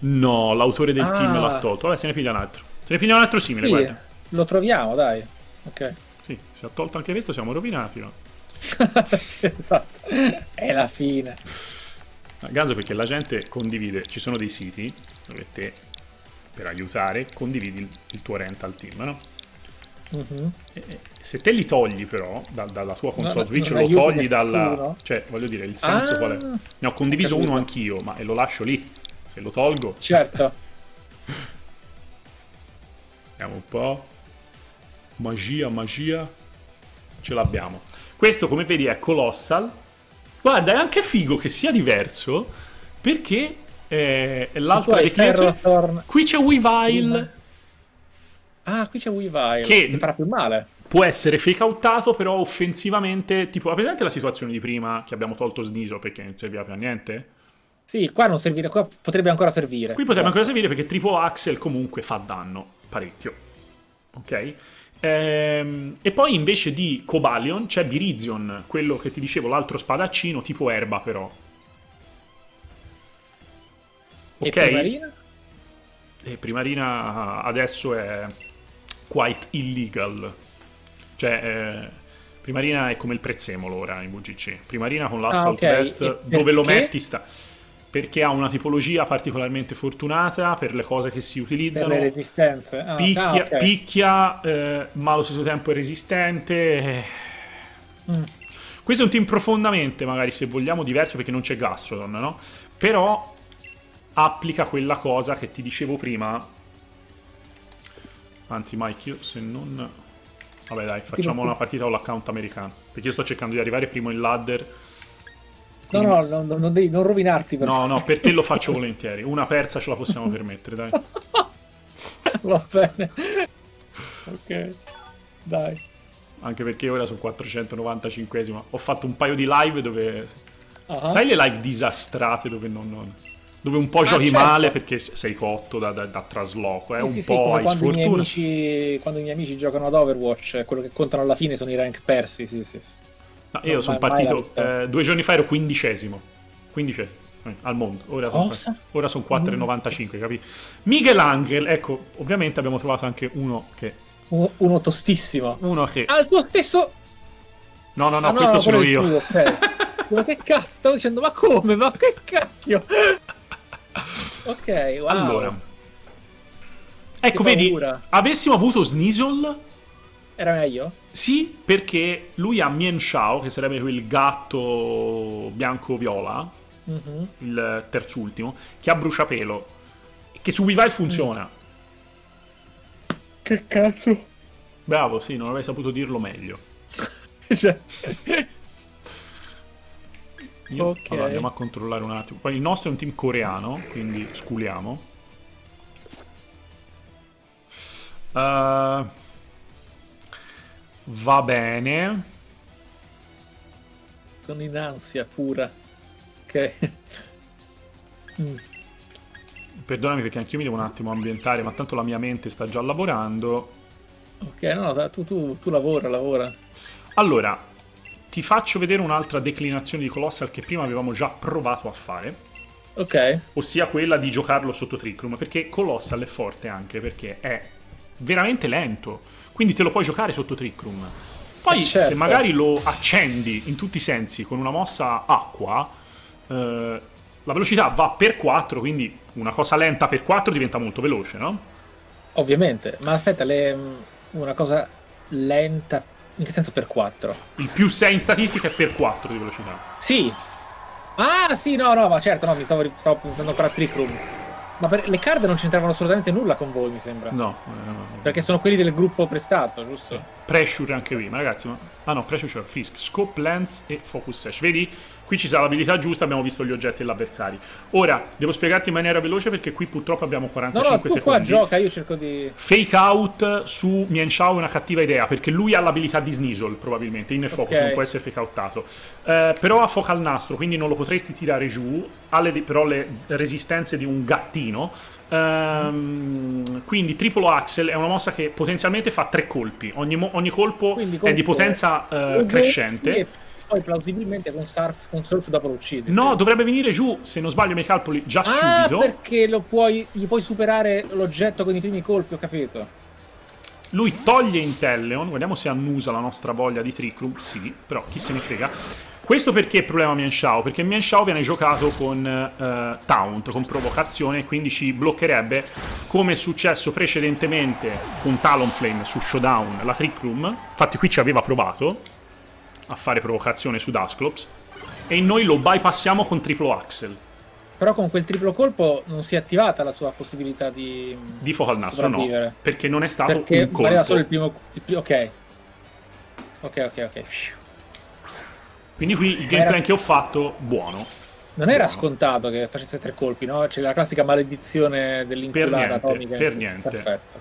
No, l'autore del team l'ha tolto. Vabbè, se ne piglia un altro. Se ne piglia un altro simile, sì, guarda. Lo troviamo, dai. Ok. Sì, si è tolto anche questo, siamo rovinati, no? Sì, esatto. È la fine. Ganzo, perché la gente condivide. Ci sono dei siti dove te, per aiutare, condividi il tuo rental team, no? Se te li togli però dalla tua console Switch, lo togli dalla... Cioè, voglio dire, il senso qual è? Ne ho condiviso uno anch'io, ma lo lascio lì. Se lo tolgo... Certo. Vediamo un po'. Magia, magia. Ce l'abbiamo. Questo, come vedi, è Colossal. Guarda, è anche figo che sia diverso, perché l'altra declinazione... Qui c'è Weavile. Qui c'è Weavile, che farà più male. Può essere fake outato, però offensivamente... Tipo, presente la situazione di prima che abbiamo tolto Sneasel perché non serviva più a niente? Sì, qua non serviva, qua potrebbe ancora servire. Qui potrebbe ancora servire perché Triple Axel comunque fa danno parecchio. Ok? E poi invece di Cobalion c'è Virizion, quello che ti dicevo, l'altro spadaccino, tipo erba però. Ok? E Primarina? E Primarina adesso è... quite illegal. Cioè, Primarina è come il prezzemolo ora in VGC. Primarina con l'assault test, dove lo metti sta. Perché ha una tipologia particolarmente fortunata per le cose che si utilizzano. Per le resistenze. Picchia, ma allo stesso tempo è resistente. Questo è un team profondamente, magari, se vogliamo, diverso, perché non c'è Gastrodon, no? Però applica quella cosa che ti dicevo prima. Anzi, Mike, io se non... Vabbè, dai, facciamo una partita con l'account americano, perché io sto cercando di arrivare primo in ladder. Quindi... No, no, no, non devi, non rovinarti. Per no, no, per te lo faccio volentieri. Una persa ce la possiamo permettere, dai. Va bene. Ok, dai. Anche perché ora sono 495esima. Ho fatto un paio di live dove... Sai le live disastrate dove non... Dove un po' giochi male perché sei cotto da trasloco, sì, un po' hai sfortuna. Quando i miei amici giocano ad Overwatch, quello che contano alla fine sono i rank persi, sì, sì. No, io sono partito, 2 giorni fa ero 15esimo. 15 al mondo. Ora sono 4,95, capito? Michelangelo, ecco, ovviamente abbiamo trovato anche uno che... Uno tostissimo. Uno che... Al tuo stesso... No, no, no, questo no, sono io. Tuo, okay. Ma che cazzo, stavo dicendo, ma come? Ma che cacchio? Ok, wow. Allora. Ecco, vedi, avessimo avuto Sneasel... Era meglio? Sì, perché lui ha Mienshao, che sarebbe quel gatto bianco-viola, il terzultimo, che ha bruciapelo, che su Weavile funziona. Che cazzo? Bravo, sì, non avrei saputo dirlo meglio. Cioè... Io, okay. Allora, andiamo a controllare un attimo. Poi il nostro è un team coreano, quindi sculiamo. Va bene. Sono in ansia pura. Ok. Perdonami perché anch'io mi devo un attimo ambientare, ma tanto la mia mente sta già lavorando. Ok, no, no, tu lavora, lavora. Allora... Ti faccio vedere un'altra declinazione di Colossal che prima avevamo già provato a fare. Ok. Ossia quella di giocarlo sotto Trick Room, perché Colossal è forte anche perché è veramente lento. Quindi te lo puoi giocare sotto Trick Room. Poi certo, se magari lo accendi in tutti i sensi con una mossa acqua, la velocità va per 4, quindi una cosa lenta per 4 diventa molto veloce, no? Ovviamente, ma aspetta, una cosa lenta per... In che senso per 4? Il più 6 in statistica è per 4 di velocità. Sì. Ah, sì, no, no, ma certo, no, mi stavo pensando ancora a Trick Room. Ma le card non c'entravano assolutamente nulla con voi, mi sembra. No, perché sono quelli del gruppo prestato, giusto? Sì. Pressure anche qui, ma ragazzi, ma... Ah no, Pressure c'è, Frisk, Scope Lens e Focus Sash. Vedi? Qui ci sarà l'abilità giusta, abbiamo visto gli oggetti dell'avversario. Ora, devo spiegarti in maniera veloce perché qui purtroppo abbiamo 45 no, no, tu secondi. Qua gioca, io cerco di... Fake Out su Mienshao è una cattiva idea, perché lui ha l'abilità di Sneasel, probabilmente, in focus, non può essere fake outato. Però ha foca al nastro, quindi non lo potresti tirare giù, ha però le resistenze di un gattino. Quindi triplo axel è una mossa che potenzialmente fa 3 colpi. Ogni colpo è di potenza crescente. Sì, poi plausibilmente con Surf dopo lo uccide. No, quindi dovrebbe venire giù, se non sbaglio i miei calcoli, già subito. Perché gli puoi superare l'oggetto con i primi colpi, ho capito. Lui toglie Intelleon, guardiamo se annusa la nostra voglia di Trick Room. Sì, però chi se ne frega. Questo perché è il problema Mienshao? Perché Mienshao viene giocato con Taunt, con provocazione, quindi ci bloccherebbe, come è successo precedentemente con Talonflame su Showdown, la Trick Room. Infatti qui ci aveva provato a fare provocazione su Dusclops e noi lo bypassiamo con triplo axel. Però con quel triplo colpo non si è attivata la sua possibilità di fuoco al nastro, no, perché non è stato un colpo. Pareva solo il primo ok. Quindi qui il gameplay che ho fatto, buono. Non era scontato che facesse 3 colpi, no? C'è la classica maledizione dell'inculata atomica. Per niente. Perfetto.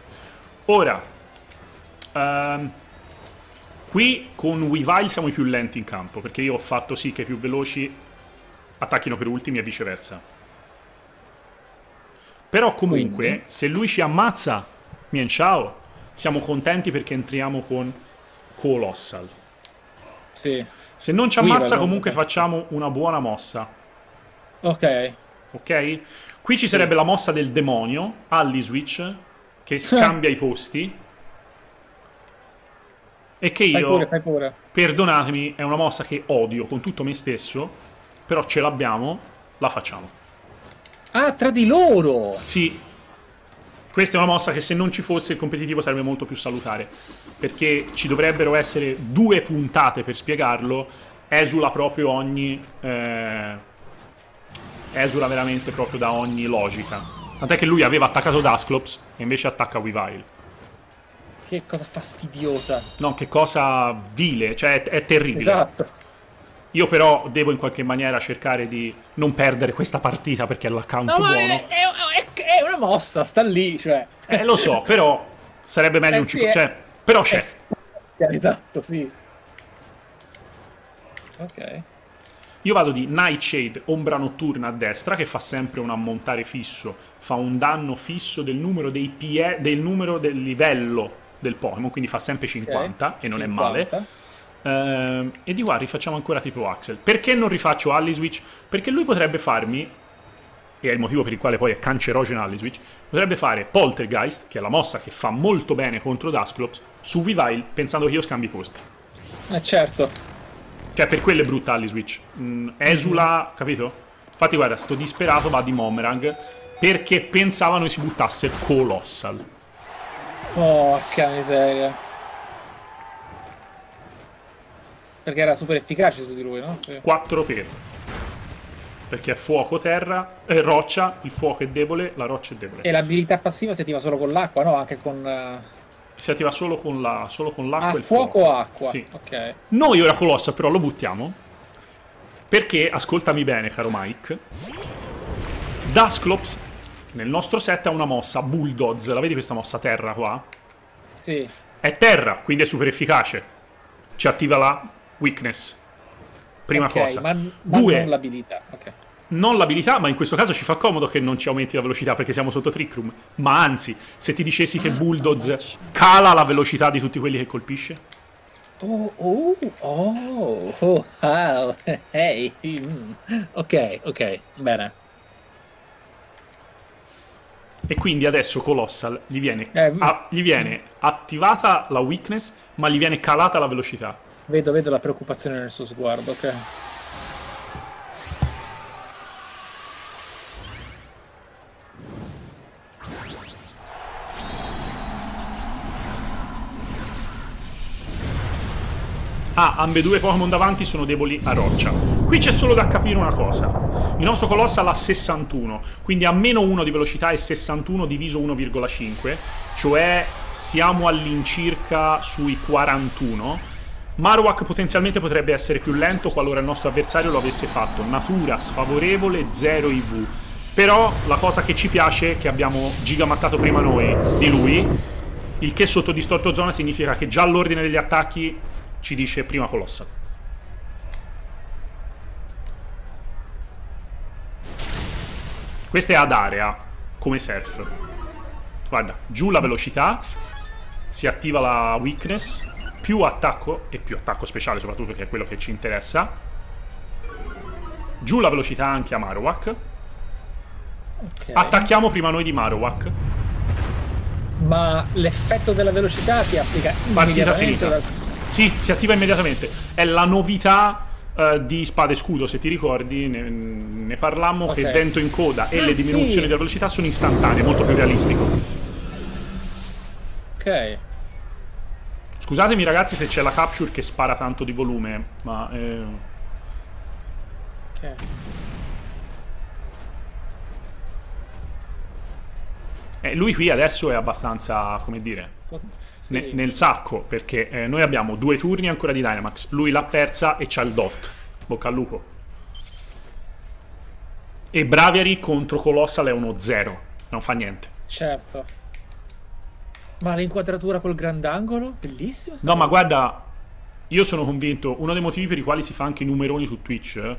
Ora, qui con Weavile siamo i più lenti in campo, perché io ho fatto sì che i più veloci attacchino per ultimi e viceversa. Però comunque, quindi, se lui ci ammazza Mienshao, siamo contenti perché entriamo con Colossal. Sì. Se non ci ammazza comunque facciamo una buona mossa. Ok. Ok? Qui ci sarebbe la mossa del demonio, Alli Switch, che scambia i posti. E che io, fai pure. Perdonatemi, è una mossa che odio con tutto me stesso, però ce l'abbiamo, la facciamo. Ah, tra di loro! Sì, questa è una mossa che se non ci fosse il competitivo sarebbe molto più salutare, perché ci dovrebbero essere 2 puntate per spiegarlo, esula proprio esula veramente proprio da ogni logica. Tant'è che lui aveva attaccato Dusclops e invece attacca Weavile. Che cosa fastidiosa. No, che cosa vile, cioè è terribile. Esatto. Io però devo in qualche maniera cercare di non perdere questa partita perché l'account buono. Ma è una mossa, sta lì, cioè. Lo so, però sarebbe meglio un ciclo, cioè, però c'è. Esatto, sì. Ok. Io vado di Nightshade, ombra notturna a destra, che fa sempre un ammontare fisso, fa un danno fisso del numero dei PE, del numero del livello del Pokémon, quindi fa sempre 50, e non 50. È male. E di qua rifacciamo ancora tipo Axel. Perché non rifaccio Alli Switch? Perché lui potrebbe farmi, e è il motivo per il quale poi è cancerogeno Alli Switch, potrebbe fare Poltergeist, che è la mossa che fa molto bene contro Dusclops, su Weavile, pensando che io scambi posti. Certo. Cioè, per quello è brutta Alli Switch. Esula, capito? Infatti, guarda, sto disperato va di Momerang, perché pensavano si buttasse Colossal. Porca miseria. Perché era super efficace su di lui, no? Sì. 4 per. Perché è fuoco, terra, roccia, il fuoco è debole, la roccia è debole. E l'abilità passiva si attiva solo con l'acqua, no? Anche con... Si attiva solo con l'acqua e il fuoco. Fuoco o acqua? Sì. Ok. Noi ora Colossa però lo buttiamo, perché, ascoltami bene caro Mike, Dusclops nel nostro set ha una mossa, Bulldogs, la vedi questa mossa terra qua? Sì. È terra, quindi è super efficace. Ci attiva la Weakness. Prima okay, cosa. Ma due, non l'abilità. Okay. Non l'abilità, ma in questo caso ci fa comodo che non ci aumenti la velocità, perché siamo sotto Trick Room. Ma anzi, se ti dicessi che Bulldogs cala la velocità di tutti quelli che colpisce? Wow. Hey. Ok, ok, bene. E quindi adesso Colossal gli viene, gli viene attivata la Weakness, ma gli viene calata la velocità. Vedo la preoccupazione nel suo sguardo, ok. Ah, ambedue Pokémon davanti sono deboli a roccia. Qui c'è solo da capire una cosa. Il nostro Colossal ha 61, quindi ha meno 1 di velocità e 61 diviso 1,5, cioè siamo all'incirca sui 41. Marowak potenzialmente potrebbe essere più lento qualora il nostro avversario lo avesse fatto. Natura sfavorevole, 0 IV. Però la cosa che ci piace, che abbiamo gigamattato prima noi di lui, il che sotto distorto zona significa che già all'ordine degli attacchi ci dice prima Colossal. Questa è ad area, come Surf. Guarda, giù la velocità, si attiva la Weakness, più attacco, e più attacco speciale soprattutto, che è quello che ci interessa. Giù la velocità anche a Marowak. Okay. Attacchiamo prima noi di Marowak. Ma l'effetto della velocità si applica immediatamente? Da... Sì, si attiva immediatamente. È la novità di Spada e Scudo, se ti ricordi. Ne parlammo, okay. Che vento in coda e le diminuzioni della velocità sono istantanee, molto più realistico. Ok. Scusatemi ragazzi se c'è la capture che spara tanto di volume, ma... Ok. Lui qui adesso è abbastanza, come dire, sì, nel sacco, perché noi abbiamo 2 turni ancora di Dynamax, lui l'ha persa e c'ha il dot. Bocca al lupo. E Braviary contro Colossal è uno 0, non fa niente. Certo. Ma l'inquadratura col grandangolo? Bellissimo. No, ma guarda, io sono convinto, uno dei motivi per i quali si fa anche i numeroni su Twitch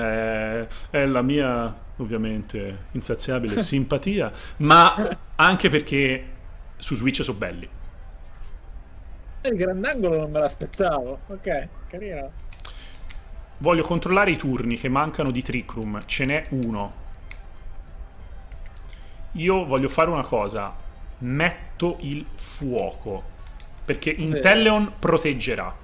è la mia, ovviamente, insaziabile simpatia, ma anche perché su Switch sono belli. Il grandangolo non me l'aspettavo. Ok, carino. Voglio controllare i turni che mancano di Trick Room. Ce n'è uno. Io voglio fare una cosa. Metto il fuoco, perché Inteleon proteggerà.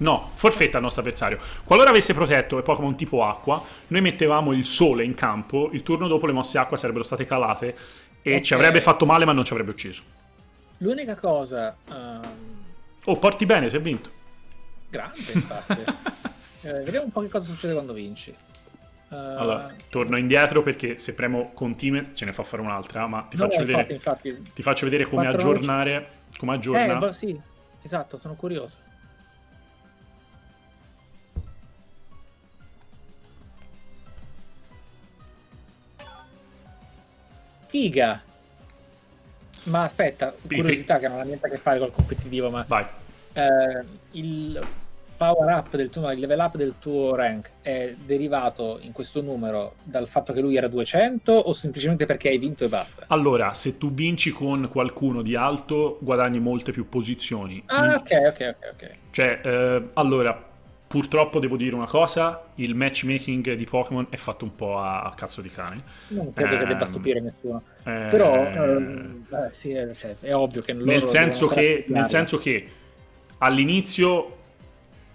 No, forfetta il nostro avversario. Qualora avesse protetto e Pokémon tipo acqua, noi mettevamo il sole in campo. Il turno dopo le mosse acqua sarebbero state calate e ci avrebbe fatto male, ma non ci avrebbe ucciso. L'unica cosa oh, porti bene, sei vinto. Grande, infatti. Vediamo un po' che cosa succede quando vinci. Allora, torno indietro perché se premo continue ce ne fa fare un'altra, ma ti faccio vedere, infatti, ti faccio vedere come aggiornare, come aggiorna. Sì, esatto, sono curioso. Figa. Ma aspetta, curiosità che non ha niente a che fare col competitivo, ma vai. Il power up del tuo, il level up del tuo rank è derivato in questo numero dal fatto che lui era 200 o semplicemente perché hai vinto e basta? Allora, se tu vinci con qualcuno di alto guadagni molte più posizioni. Ah, ok. Cioè, allora, purtroppo devo dire una cosa, il matchmaking di Pokémon è fatto un po' a cazzo di cane. Non credo che debba stupire nessuno. Però, sì, cioè, è ovvio che non lo... Nel senso che all'inizio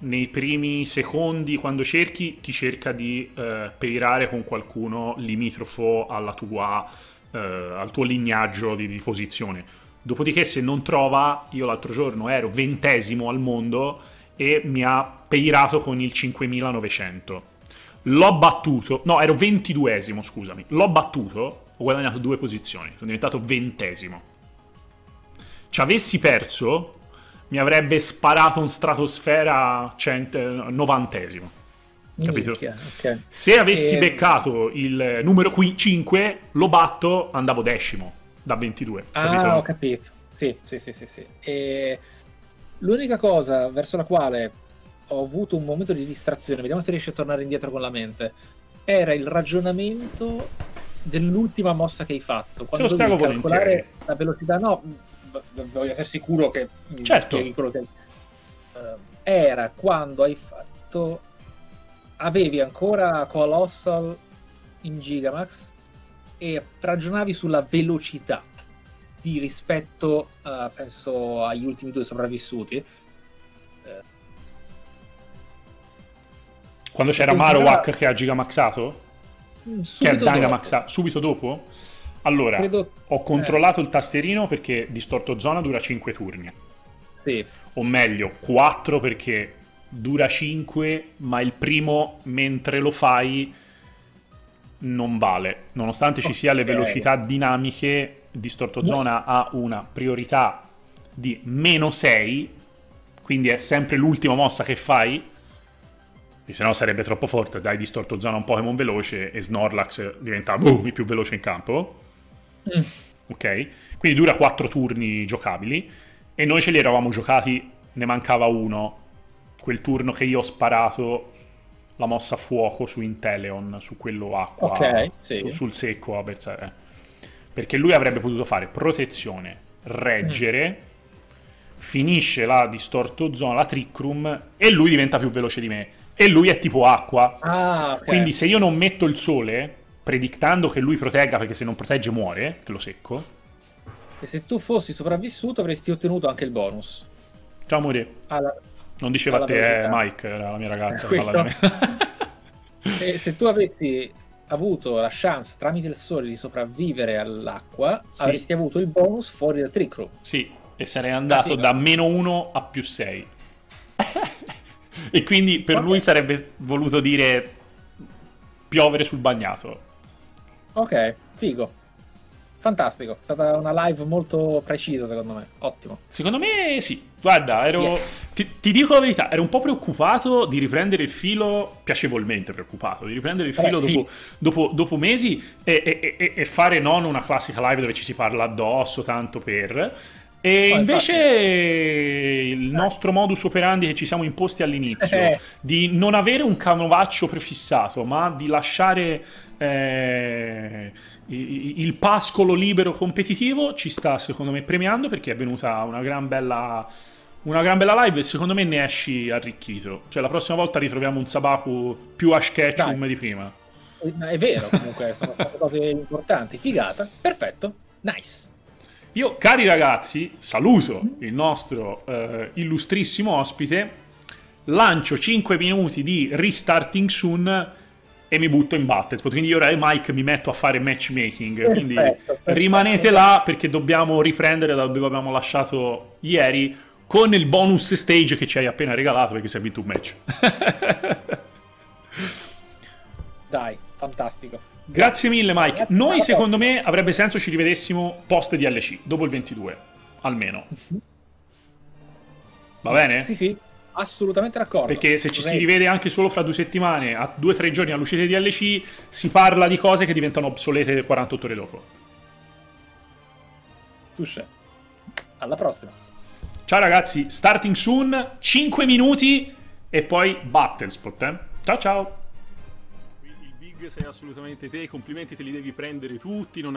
nei primi secondi quando cerchi ti cerca di peirare con qualcuno limitrofo alla tua, al tuo lignaggio di posizione. Dopodiché se non trova, io l'altro giorno ero 20° al mondo e mi ha peirato con il 5900. L'ho battuto, no ero 22°, scusami, l'ho battuto, ho guadagnato 2 posizioni, sono diventato 20°. Ci avessi perso mi avrebbe sparato in stratosfera 90°. Capito? Minchia, okay. Se avessi beccato il numero 5, lo batto, andavo 10° da 22. Capito? Ah, ho capito. Sì, sì, sì, sì, sì. E l'unica cosa verso la quale ho avuto un momento di distrazione, vediamo se riesce a tornare indietro con la mente, era il ragionamento dell'ultima mossa che hai fatto. Quando devi calcolare volentieri la velocità, no, voglio essere sicuro che certo quello che era quando hai fatto, avevi ancora Colossal in Gigamax e ragionavi sulla velocità di rispetto penso agli ultimi 2 sopravvissuti quando c'era Marowak che ha Gigamaxato, che ha Dynamaxato subito dopo. Allora, credo... ho controllato il tasterino perché Distorto Zona dura 5 turni. Sì. O meglio, 4 perché dura 5, ma il primo, mentre lo fai, non vale. Nonostante ci sia le velocità dinamiche, Distorto Zona ha una priorità di -6, quindi è sempre l'ultima mossa che fai. E se no sarebbe troppo forte. Dai Distorto Zona un Pokémon veloce e Snorlax diventa il più veloce in campo. Ok, quindi dura 4 turni giocabili e noi ce li eravamo giocati, ne mancava uno, quel turno che io ho sparato la mossa fuoco su Inteleon, su quello acqua, okay, sì, sul secco a versare, perché lui avrebbe potuto fare protezione, reggere, finisce la Distorto Zona, la Trick Room, e lui diventa più veloce di me e lui è tipo acqua, quindi se io non metto il sole predictando che lui protegga, perché se non protegge muore, te lo secco. E se tu fossi sopravvissuto avresti ottenuto anche il bonus. Ciao amore. Non diceva a te, Mike, era la mia ragazza. E se tu avessi avuto la chance tramite il sole di sopravvivere all'acqua, sì, avresti avuto il bonus fuori da Trick Room. Sì, e sarei andato da -1 a +6. E quindi per lui sarebbe voluto dire piovere sul bagnato. Ok, figo, fantastico, è stata una live molto precisa secondo me, ottimo. Secondo me sì, guarda, ero, ti dico la verità, ero un po' preoccupato di riprendere il filo, piacevolmente preoccupato, di riprendere il filo dopo mesi e fare non una classica live dove ci si parla addosso tanto per... E invece il nostro modus operandi che ci siamo imposti all'inizio, di non avere un canovaccio prefissato, ma di lasciare il pascolo libero competitivo, ci sta secondo me premiando, perché è venuta una gran bella live e secondo me ne esci arricchito. Cioè la prossima volta ritroviamo un Sabaku più Ash Ketchum di prima. È vero, comunque sono state cose importanti, figata, perfetto, nice. Io, cari ragazzi, saluto il nostro illustrissimo ospite, lancio 5 minuti di restarting soon e mi butto in battle. Quindi io e Mike mi metto a fare matchmaking, quindi rimanete là perché dobbiamo riprendere da dove abbiamo lasciato ieri con il bonus stage che ci hai appena regalato perché sei vinto un match. Dai, fantastico. Grazie mille Mike, noi secondo me avrebbe senso ci rivedessimo post DLC, dopo il 22, almeno. Va bene? Sì, sì, assolutamente d'accordo. Perché se ci si rivede anche solo fra 2 settimane, a 2 o 3 giorni all'uscita di DLC, si parla di cose che diventano obsolete 48 ore dopo. Touché. Alla prossima. Ciao ragazzi, starting soon, 5 minuti e poi Battlespot. Ciao ciao. Sei assolutamente te, complimenti te li devi prendere tutti, non